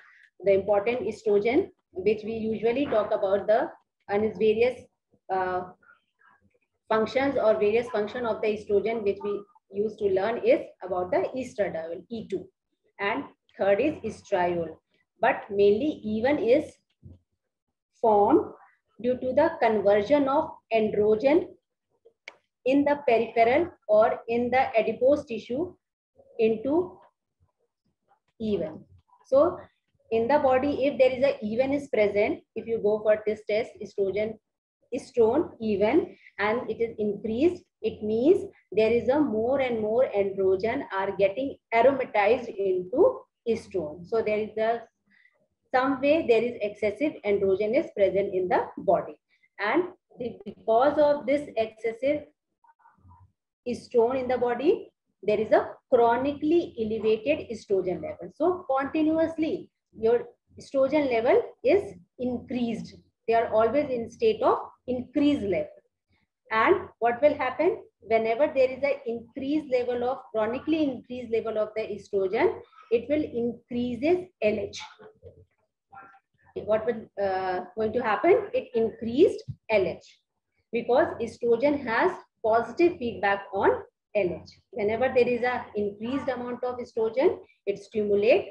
the important estrogen, which we usually talk about the and its various functions or various function of the estrogen, which we used to learn is about the estradiol, E2. And third is estriol. But mainly E1 is formed due to the conversion of androgen in the peripheral or in the adipose tissue into E1. So in the body, if there is a E1 is present, if you go for this test, estrone E1, and it is increased, it means there is a more and more androgen are getting aromatized into estrone. So there is a some way there is excessive androgen is present in the body, and because of this excessive estrone in the body, there is a chronically elevated estrogen level. So continuously your estrogen level is increased. They are always in state of increased level. And what will happen? Whenever there is an increased level of, chronically increased level of the estrogen, it will increases LH. What will going to happen? It increased LH, because estrogen has positive feedback on LH. Whenever there is an increased amount of estrogen, it stimulates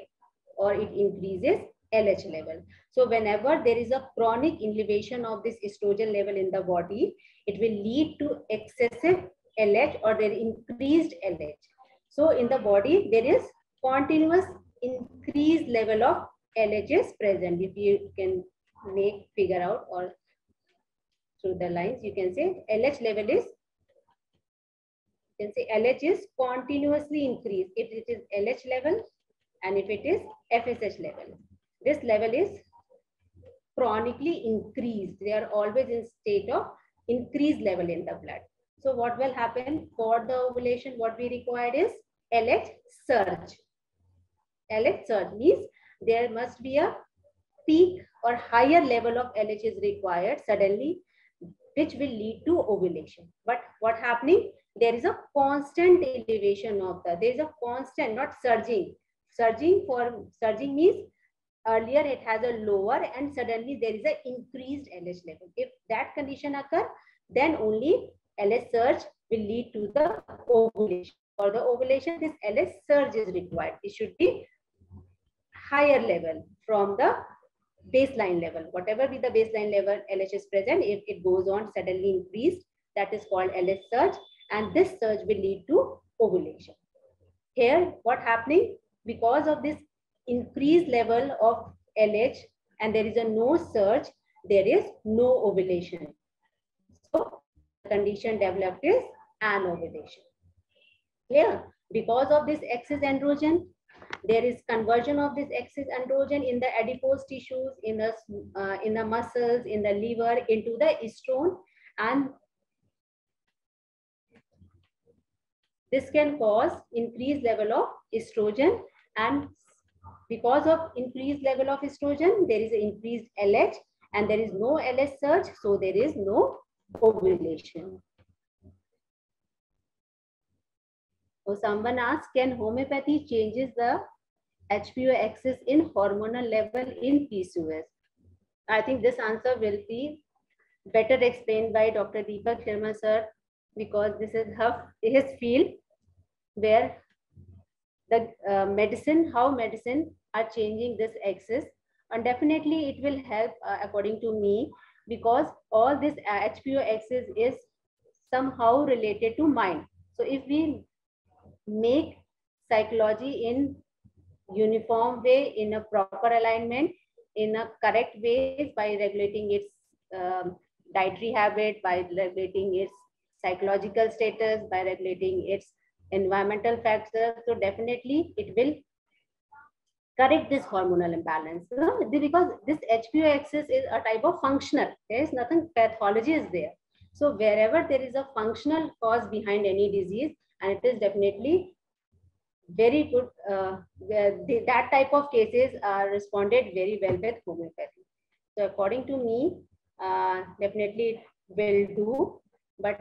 or it increases LH level. So whenever there is a chronic elevation of this estrogen level in the body, it will lead to excessive LH or there increased LH. So in the body, there is continuous increased level of LH is present. If you can make figure out or through the lines, you can say LH level is, you can say LH is continuously increased. If it is LH level and if it is FSH level. This level is chronically increased. They are always in state of increased level in the blood. So what will happen for the ovulation? What we require is LH surge. LH surge means there must be a peak or higher level of LH is required suddenly, which will lead to ovulation. But what happening? There is a constant elevation of the, there is a constant, not surging. Surging means earlier it has a lower and suddenly there is an increased LH level. If that condition occurs, then only LH surge will lead to the ovulation. For the ovulation, this LH surge is required. It should be higher level from the baseline level. Whatever be the baseline level LH is present, if it goes on suddenly increased, that is called LH surge, and this surge will lead to ovulation. Here, what happening? Because of this increased level of LH and there is a no surge, there is no ovulation. So the condition developed is anovulation. Clear? Because of this excess androgen, there is conversion of this excess androgen in the adipose tissues, in the muscles, in the liver, into the estrone, and this can cause increased level of estrogen, and because of increased level of estrogen, there is an increased LH, and there is no LH surge, so there is no ovulation. So someone asked, can homeopathy changes the HPO axis in hormonal level in PCOS? I think this answer will be better explained by Dr. Deepak Sharma sir, because this is his field where the how medicine are changing this axis, and definitely it will help according to me, because all this HPO axis is somehow related to mind. So if we make psychology in uniform way, in a proper alignment, in a correct way, by regulating its dietary habit, by regulating its psychological status, by regulating its environmental factors, so definitely it will correct this hormonal imbalance. So, because this HPO axis is a type of functional, there is nothing pathology is there. So wherever there is a functional cause behind any disease, and it is definitely very good, that type of cases are responded very well with homeopathy. So according to me, definitely it will do, but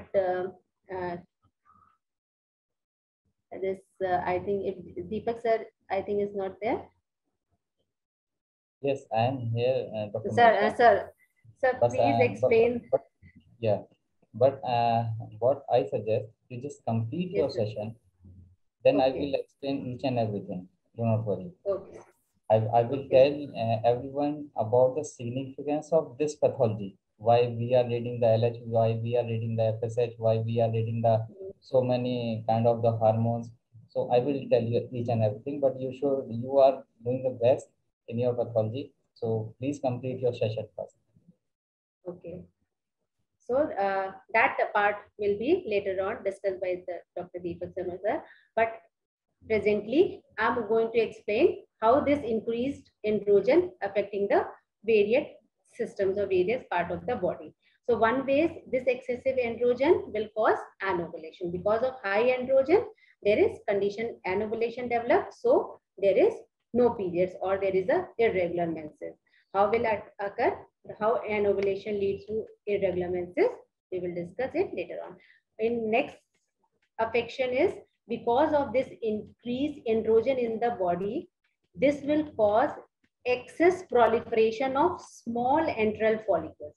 this I think if Deepak sir, I think is not there. Yes, I am here. Dr. Sir, but, please explain. What I suggest, you just complete your session. Then I will explain each and everything. Do not worry. Okay. I will tell everyone about the significance of this pathology. Why we are reading the LH, why we are reading the FSH, why we are reading the so many kind of the hormones. So I will tell you each and everything, but you sure you are doing the best in your pathology. So please complete your session first. Okay. So that part will be later on discussed by Dr. Deepak Sharma sir. But presently, I'm going to explain how this increased androgen affecting the various systems or various part of the body. So one way, this excessive androgen will cause anovulation. Because of high androgen, there is condition anovulation developed. So there is no periods, or there is a irregular menses. How will that occur? How anovulation leads to irregular menses? We will discuss it later on. In next affection is, because of this increased androgen in the body, this will cause excess proliferation of small antral follicles.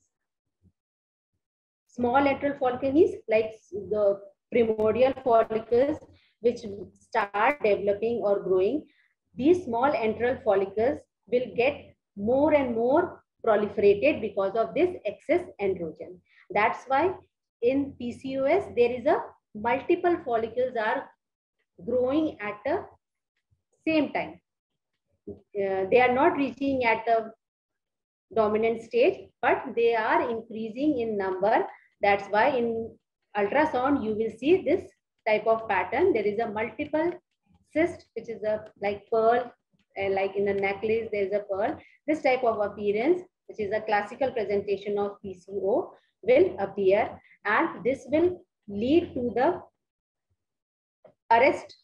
Small antral follicles means like the primordial follicles which start developing or growing. These small antral follicles will get more and more proliferated because of this excess androgen. That's why in PCOS there is a multiple follicles are growing at the same time. They are not reaching at the dominant stage, but they are increasing in number. That's why in ultrasound you will see this type of pattern. There is a multiple cyst, which is a like pearl, like in a necklace there is a pearl. This type of appearance, which is a classical presentation of PCO, will appear, and this will lead to the arrest,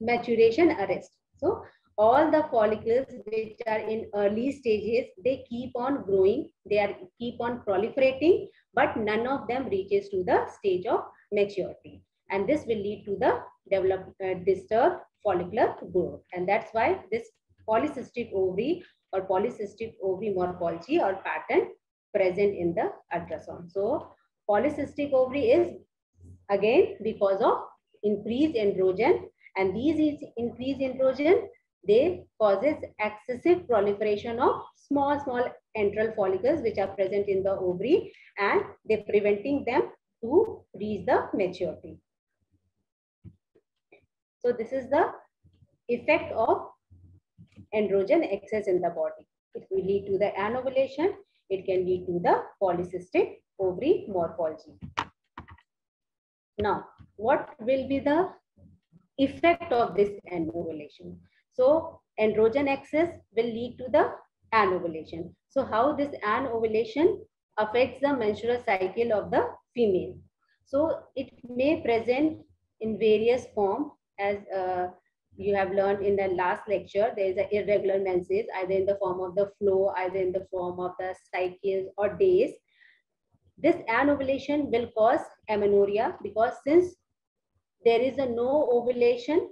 maturation arrest. So all the follicles which are in early stages, they keep on growing, they are keep on proliferating, but none of them reaches to the stage of maturity, and this will lead to the disturbed follicular growth. And that's why this polycystic ovary or polycystic ovary morphology or pattern present in the ultrasound. So polycystic ovary is again because of increased androgen, and these increased androgen, they causes excessive proliferation of small antral follicles which are present in the ovary, and they preventing them to reach the maturity. So this is the effect of androgen excess in the body. It will lead to the anovulation. It can lead to the polycystic ovary morphology. Now, what will be the effect of this anovulation? So androgen excess will lead to the anovulation. So how this anovulation affects the menstrual cycle of the female? So it may present in various form, as you have learned in the last lecture. There is an irregular menses, either in the form of the flow, either in the form of the cycles or days. This anovulation will cause amenorrhea, because since there is a no ovulation,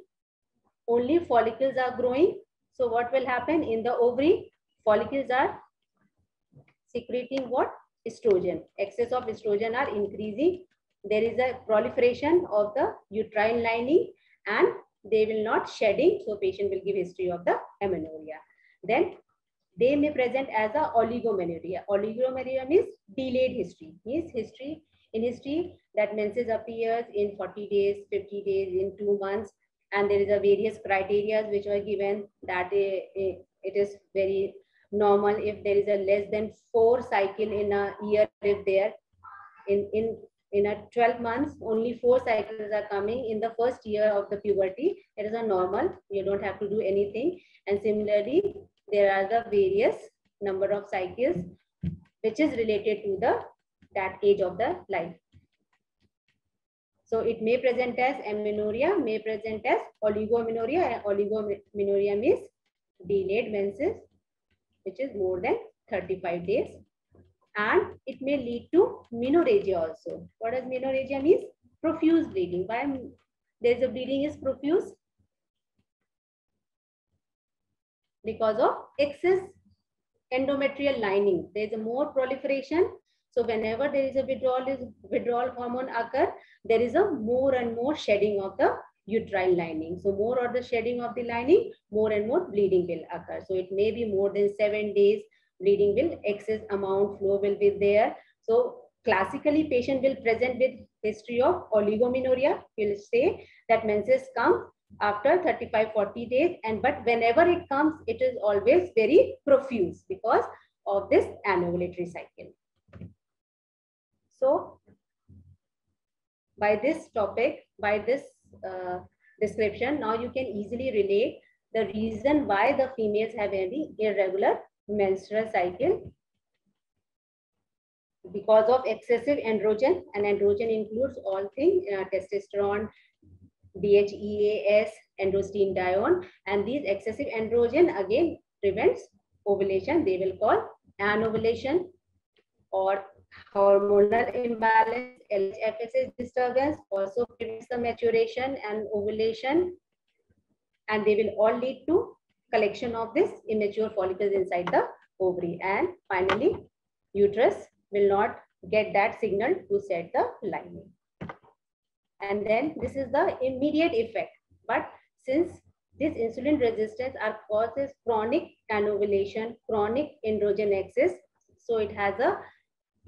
only follicles are growing. So what will happen in the ovary? Follicles are secreting what? Estrogen. Excess of estrogen are increasing. There is a proliferation of the uterine lining and they will not shedding. So patient will give history of the amenorrhea. Then they may present as a oligomenorrhea. Oligomenorrhea means delayed history. Means history, in history that menses appears in 40 days, 50 days, in 2 months. And there is a various criteria which are given that it is very normal if there is a less than 4 cycles in a year. If there in a 12 months only 4 cycles are coming in the first year of the puberty, it is a normal. You don't have to do anything. And similarly, there are the various number of cycles which is related to that age of the life. So it may present as amenorrhea, may present as oligomenorrhea, and oligomenorrhea means delayed menses, which is more than 35 days. And it may lead to menorrhagia also. What does menorrhagia mean? Profuse bleeding. Why there is a bleeding is profuse? Because of excess endometrial lining. There is a more proliferation. So whenever there is a withdrawal hormone occur, there is a more and more shedding of the uterine lining. So more or the shedding of the lining, more and more bleeding will occur. So it may be more than 7 days. Bleeding will excess amount flow will be there. So classically patient will present with history of oligomenorrhea. We'll say that menses come after 35-40 days, and but whenever it comes, it is always very profuse because of this anovulatory cycle. So by this topic, by this description, now you can easily relate the reason why the females have any irregular menstrual cycle, because of excessive androgen. And androgen includes all things, testosterone, DHEAS, androstenedione, and these excessive androgen again prevents ovulation. They will call anovulation or hormonal imbalance. LHFSS disturbance also prevents the maturation and ovulation, and they will all lead to collection of this immature follicles inside the ovary. And finally, uterus will not get that signal to set the lining. And then this is the immediate effect. But since this insulin resistance are causes chronic anovulation, chronic androgen excess, so it has a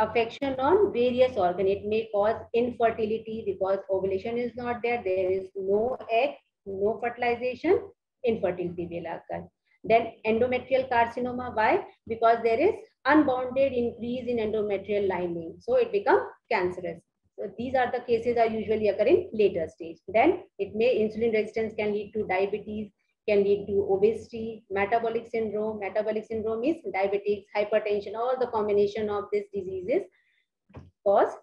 affection on various organ. It may cause infertility because ovulation is not there. There is no egg, no fertilization. Infertility will occur. Then endometrial carcinoma. Why? Because there is unbounded increase in endometrial lining, so it becomes cancerous. So these are the cases are usually occurring later stage. Then it may insulin resistance can lead to diabetes, can lead to obesity, metabolic syndrome. Metabolic syndrome is diabetes, hypertension, all the combination of these diseases cause.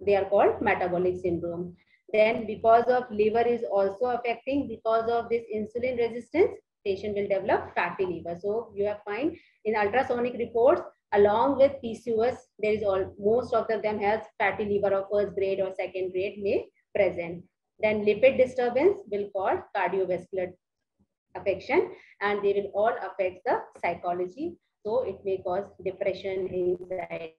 They are called metabolic syndrome. Then because of liver is also affecting, because of this insulin resistance, patient will develop fatty liver. So you have find in ultrasonic reports, along with PCOS, there is all, most of them has fatty liver of 1st grade or 2nd grade may present. Then lipid disturbance will cause cardiovascular affection, and they will all affect the psychology. So it may cause depression, anxiety.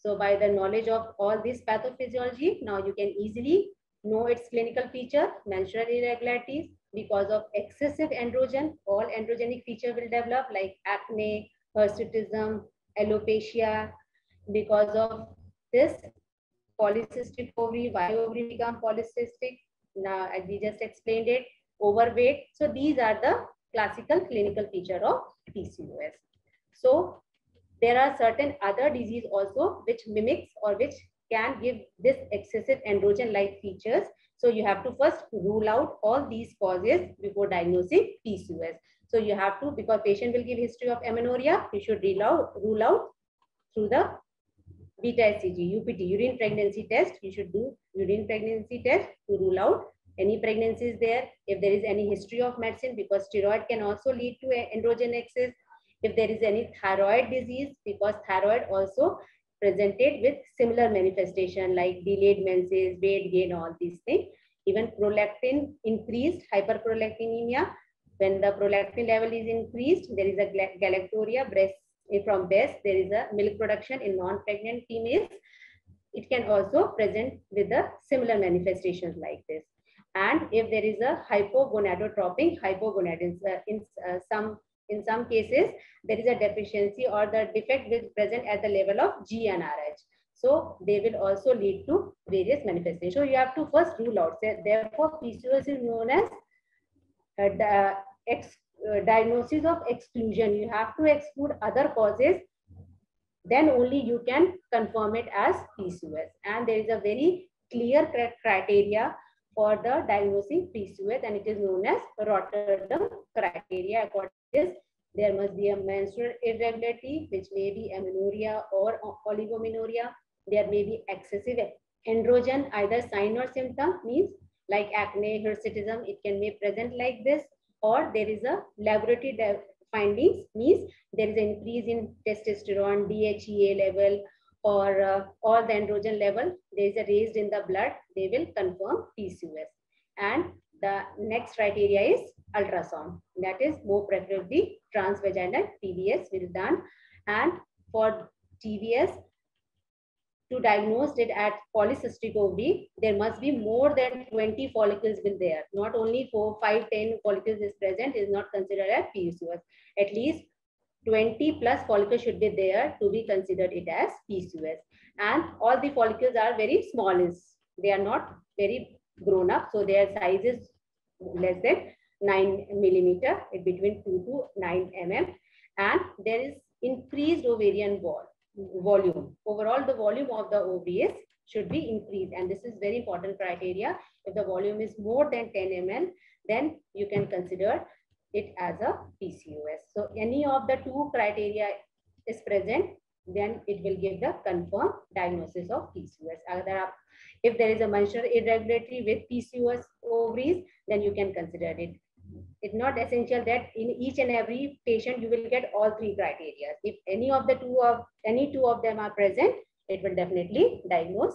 So by the knowledge of all this pathophysiology, now you can easily know its clinical feature, menstrual irregularities because of excessive androgen. All androgenic feature will develop like acne, hirsutism, alopecia. Because of this, polycystic ovary, why ovary become polycystic? Now, as we just explained it, overweight. So these are the classical clinical feature of PCOS. So there are certain other disease also which mimics or which can give this excessive androgen-like features. So you have to first rule out all these causes before diagnosing PCOS. So you have to, because patient will give history of amenorrhea, you should rule out through the beta HCG, UPT, urine pregnancy test. You should do urine pregnancy test to rule out any pregnancies there. If there is any history of medicine, because steroid can also lead to androgen excess. If there is any thyroid disease, because thyroid also presented with similar manifestation like delayed menses, weight gain, all these things. Even prolactin increased, hyperprolactinemia. When the prolactin level is increased, there is a galactoria from breast, there is a milk production in non-pregnant females. It can also present with a similar manifestations like this. And if there is a hypogonadotropic hypogonadism, in some cases, there is a deficiency or the defect will present at the level of G and RH. So they will also lead to various manifestations. So you have to first rule out. Therefore, PCOS is known as the diagnosis of exclusion. You have to exclude other causes. Then only you can confirm it as PCOS. And there is a very clear criteria for the diagnosing PCOS, and it is known as Rotterdam criteria. According to this, there must be a menstrual irregularity, which may be amenorrhea or oligomenorrhea. There may be excessive androgen, either sign or symptom, means like acne, hirsutism, it can be present like this, or there is a laboratory findings, means there is an increase in testosterone, DHEA level, or the androgen level, there is a raised in the blood, they will confirm PCOS. And the next criteria is ultrasound, that is more preferably transvaginal TVS will done. And for TVS, to diagnose it at polycystic ovary, there must be more than 20 follicles will there. Not only 4, 5, 10 follicles is present is not considered as PCOS. At least 20 plus follicles should be there to be considered it as PCOS. And all the follicles are very small. They are not very grown up. So their size is less than 9 mm, between 2 to 9 mm. And there is increased ovarian volume. Overall, the volume of the ovaries should be increased. And this is very important criteria. If the volume is more than 10 ml, then you can consider it as a PCOS. So any of the two criteria is present, then it will give the confirmed diagnosis of PCOS. If there is a menstrual irregularity with PCOS ovaries, then you can consider it. It's not essential that in each and every patient you will get all three criteria. If any of the any two of them are present, it will definitely diagnose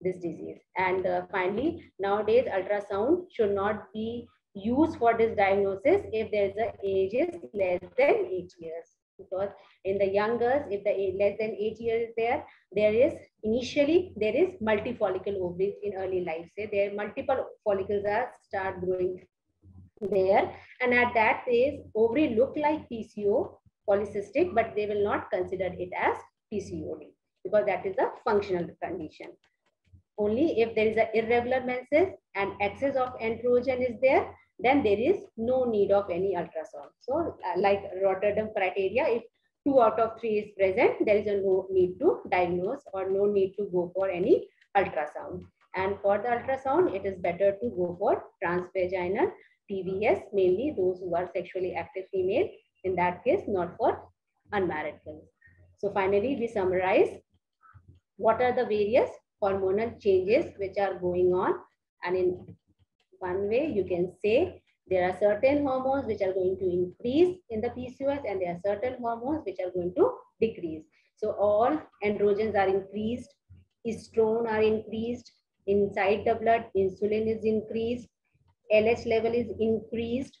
this disease. And finally, nowadays ultrasound should not be used for this diagnosis if there is an age is less than 8 years, because in the young girls, if the age less than 8 years is there, there is multifollicle ovaries in early life. Say there are multiple follicles are start growing there, and at that age ovary look like PCO polycystic, but they will not consider it as PCOD because that is a functional condition. Only if there is an irregular menses and excess of androgen is there, then there is no need of any ultrasound. So like Rotterdam criteria, if 2 out of 3 is present, there is no need to diagnose or no need to go for any ultrasound. And for the ultrasound, it is better to go for transvaginal TVS, mainly those who are sexually active female, in that case, not for unmarried girls. So finally, we summarize what are the various hormonal changes which are going on. And in one way, you can say there are certain hormones which are going to increase in the PCOS, and there are certain hormones which are going to decrease. So all androgens are increased, estrone are increased, inside the blood insulin is increased, LH level is increased,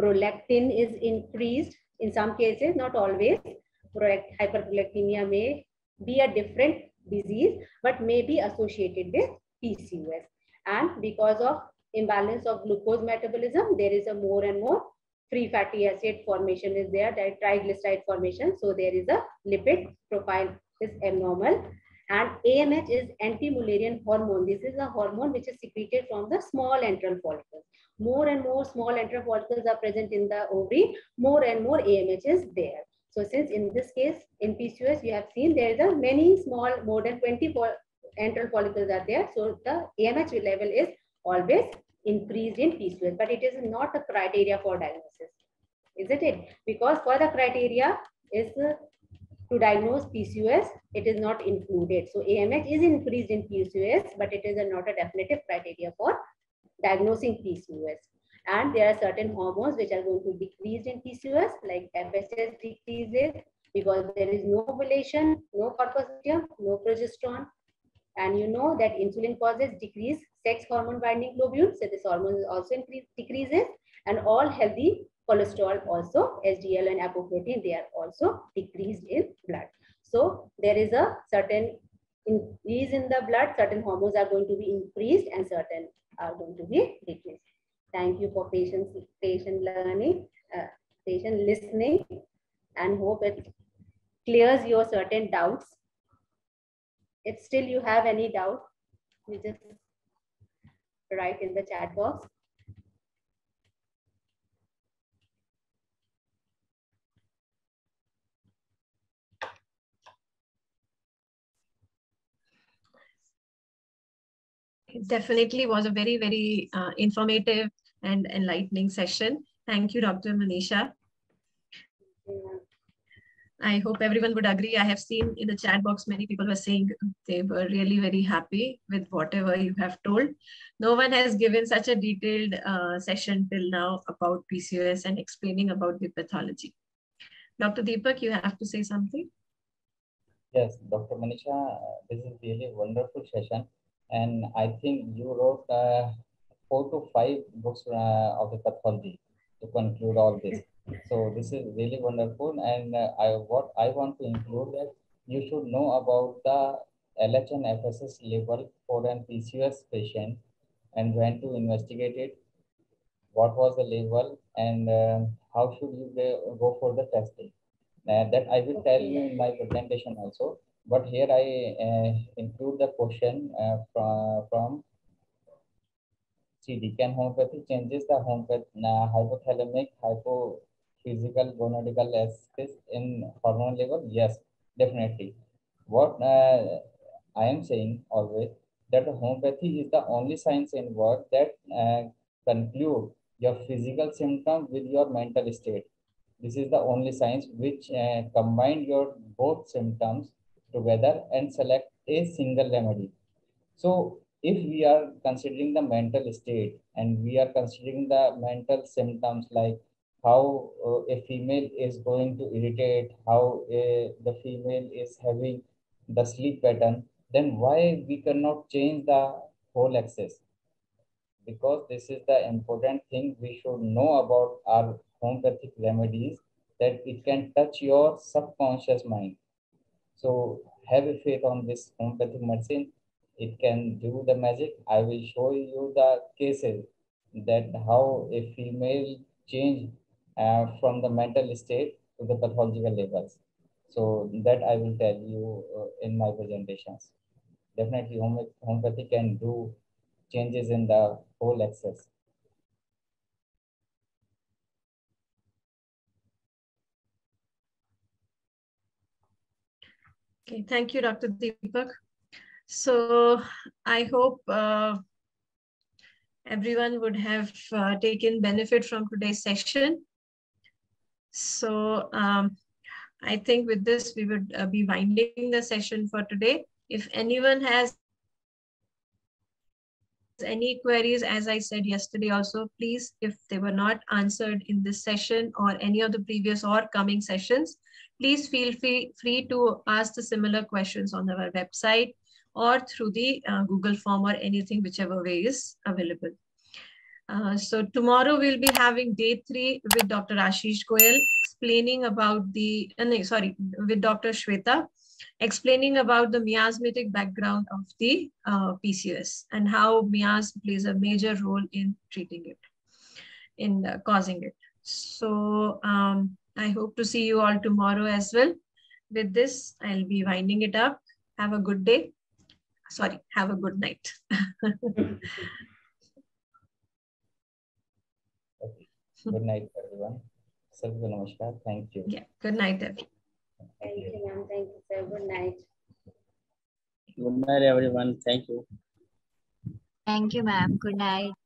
prolactin is increased. In some cases, not always, hyperprolactinemia may be a different disease, but may be associated with PCOS. And because of imbalance of glucose metabolism, there is a more and more free fatty acid formation is there, that triglyceride formation. So there is a lipid profile is abnormal. And AMH is anti-mullerian hormone. This is a hormone which is secreted from the small antral follicles. More and more small antral follicles are present in the ovary, more and more AMH is there. So since in this case, in PCOS, you have seen there is a many small, more than 20 antral follicles are there. So the AMH level is always increased in PCOS, but it is not a criteria for diagnosis, isn't it? Because for the criteria is to diagnose PCOS, it is not included. So AMH is increased in PCOS, but it is not a definitive criteria for diagnosing PCOS. And there are certain hormones which are going to decrease in PCOS, like FSH decreases, because there is no ovulation, no corpuscle, no progesterone. And you know that insulin causes decreased sex hormone binding globule, so this hormone also decreases, and all healthy cholesterol also, HDL and apoprotein, they are also decreased in blood. So there is a certain increase in the blood, certain hormones are going to be increased and certain are going to be decreased. Thank you for patient listening, and hope it clears your certain doubts. If still you have any doubt, you just write in the chat box. It definitely was a very, very informative and enlightening session. Thank you, Dr. Manisha. I hope everyone would agree. I have seen in the chat box, many people were saying they were really very happy with whatever you have told. No one has given such a detailed session till now about PCOS and explaining about the pathology. Dr. Deepak, you have to say something. Yes, Dr. Manisha, this is really a wonderful session. And I think you wrote 4 to 5 books of the pathology to conclude all this. So this is really wonderful, and what I want to include that you should know about the LH and FSH level for an PCOS patient, and when to investigate it, what was the level, and how should you go for the testing. That I will tell you in my presentation also, but here I include the question from CD. Can homeopathy changes the hypothalamic, hypo physical gonadical axis in hormone level? Yes, definitely. What I am saying always that homeopathy is the only science in world that conclude your physical symptom with your mental state. This is the only science which combine your both symptoms together and select a single remedy. So if we are considering the mental state and we are considering the mental symptoms like how a female is going to irritate, how the female is having the sleep pattern, then why we cannot change the whole axis? Because this is the important thing we should know about our homeopathic remedies, that it can touch your subconscious mind. So have a faith on this homeopathic medicine. It can do the magic. I will show you the cases that how a female changed from the mental state to the pathological levels. So that I will tell you in my presentations. Definitely homeopathy can do changes in the whole axis. Okay, thank you, Dr. Deepak. So I hope everyone would have taken benefit from today's session. So I think with this, we would be winding the session for today. If anyone has any queries, as I said yesterday also, please, if they were not answered in this session or any of the previous or coming sessions, please feel free to ask the similar questions on our website or through the Google form or anything, whichever way is available. So tomorrow we'll be having day 3 with Dr. Ashish Goyal explaining about the, with Dr. Shweta explaining about the miasmatic background of the PCOS and how miasm plays a major role in treating it, in causing it. So I hope to see you all tomorrow as well. With this, I'll be winding it up. Have a good day. Sorry, have a good night. Okay. Good night, everyone. Sabko namaskar. Thank you. Yeah, good night, everyone. Thank you, ma'am. Thank you, sir. Good night. Good night, everyone. Thank you. Thank you, ma'am. Good night.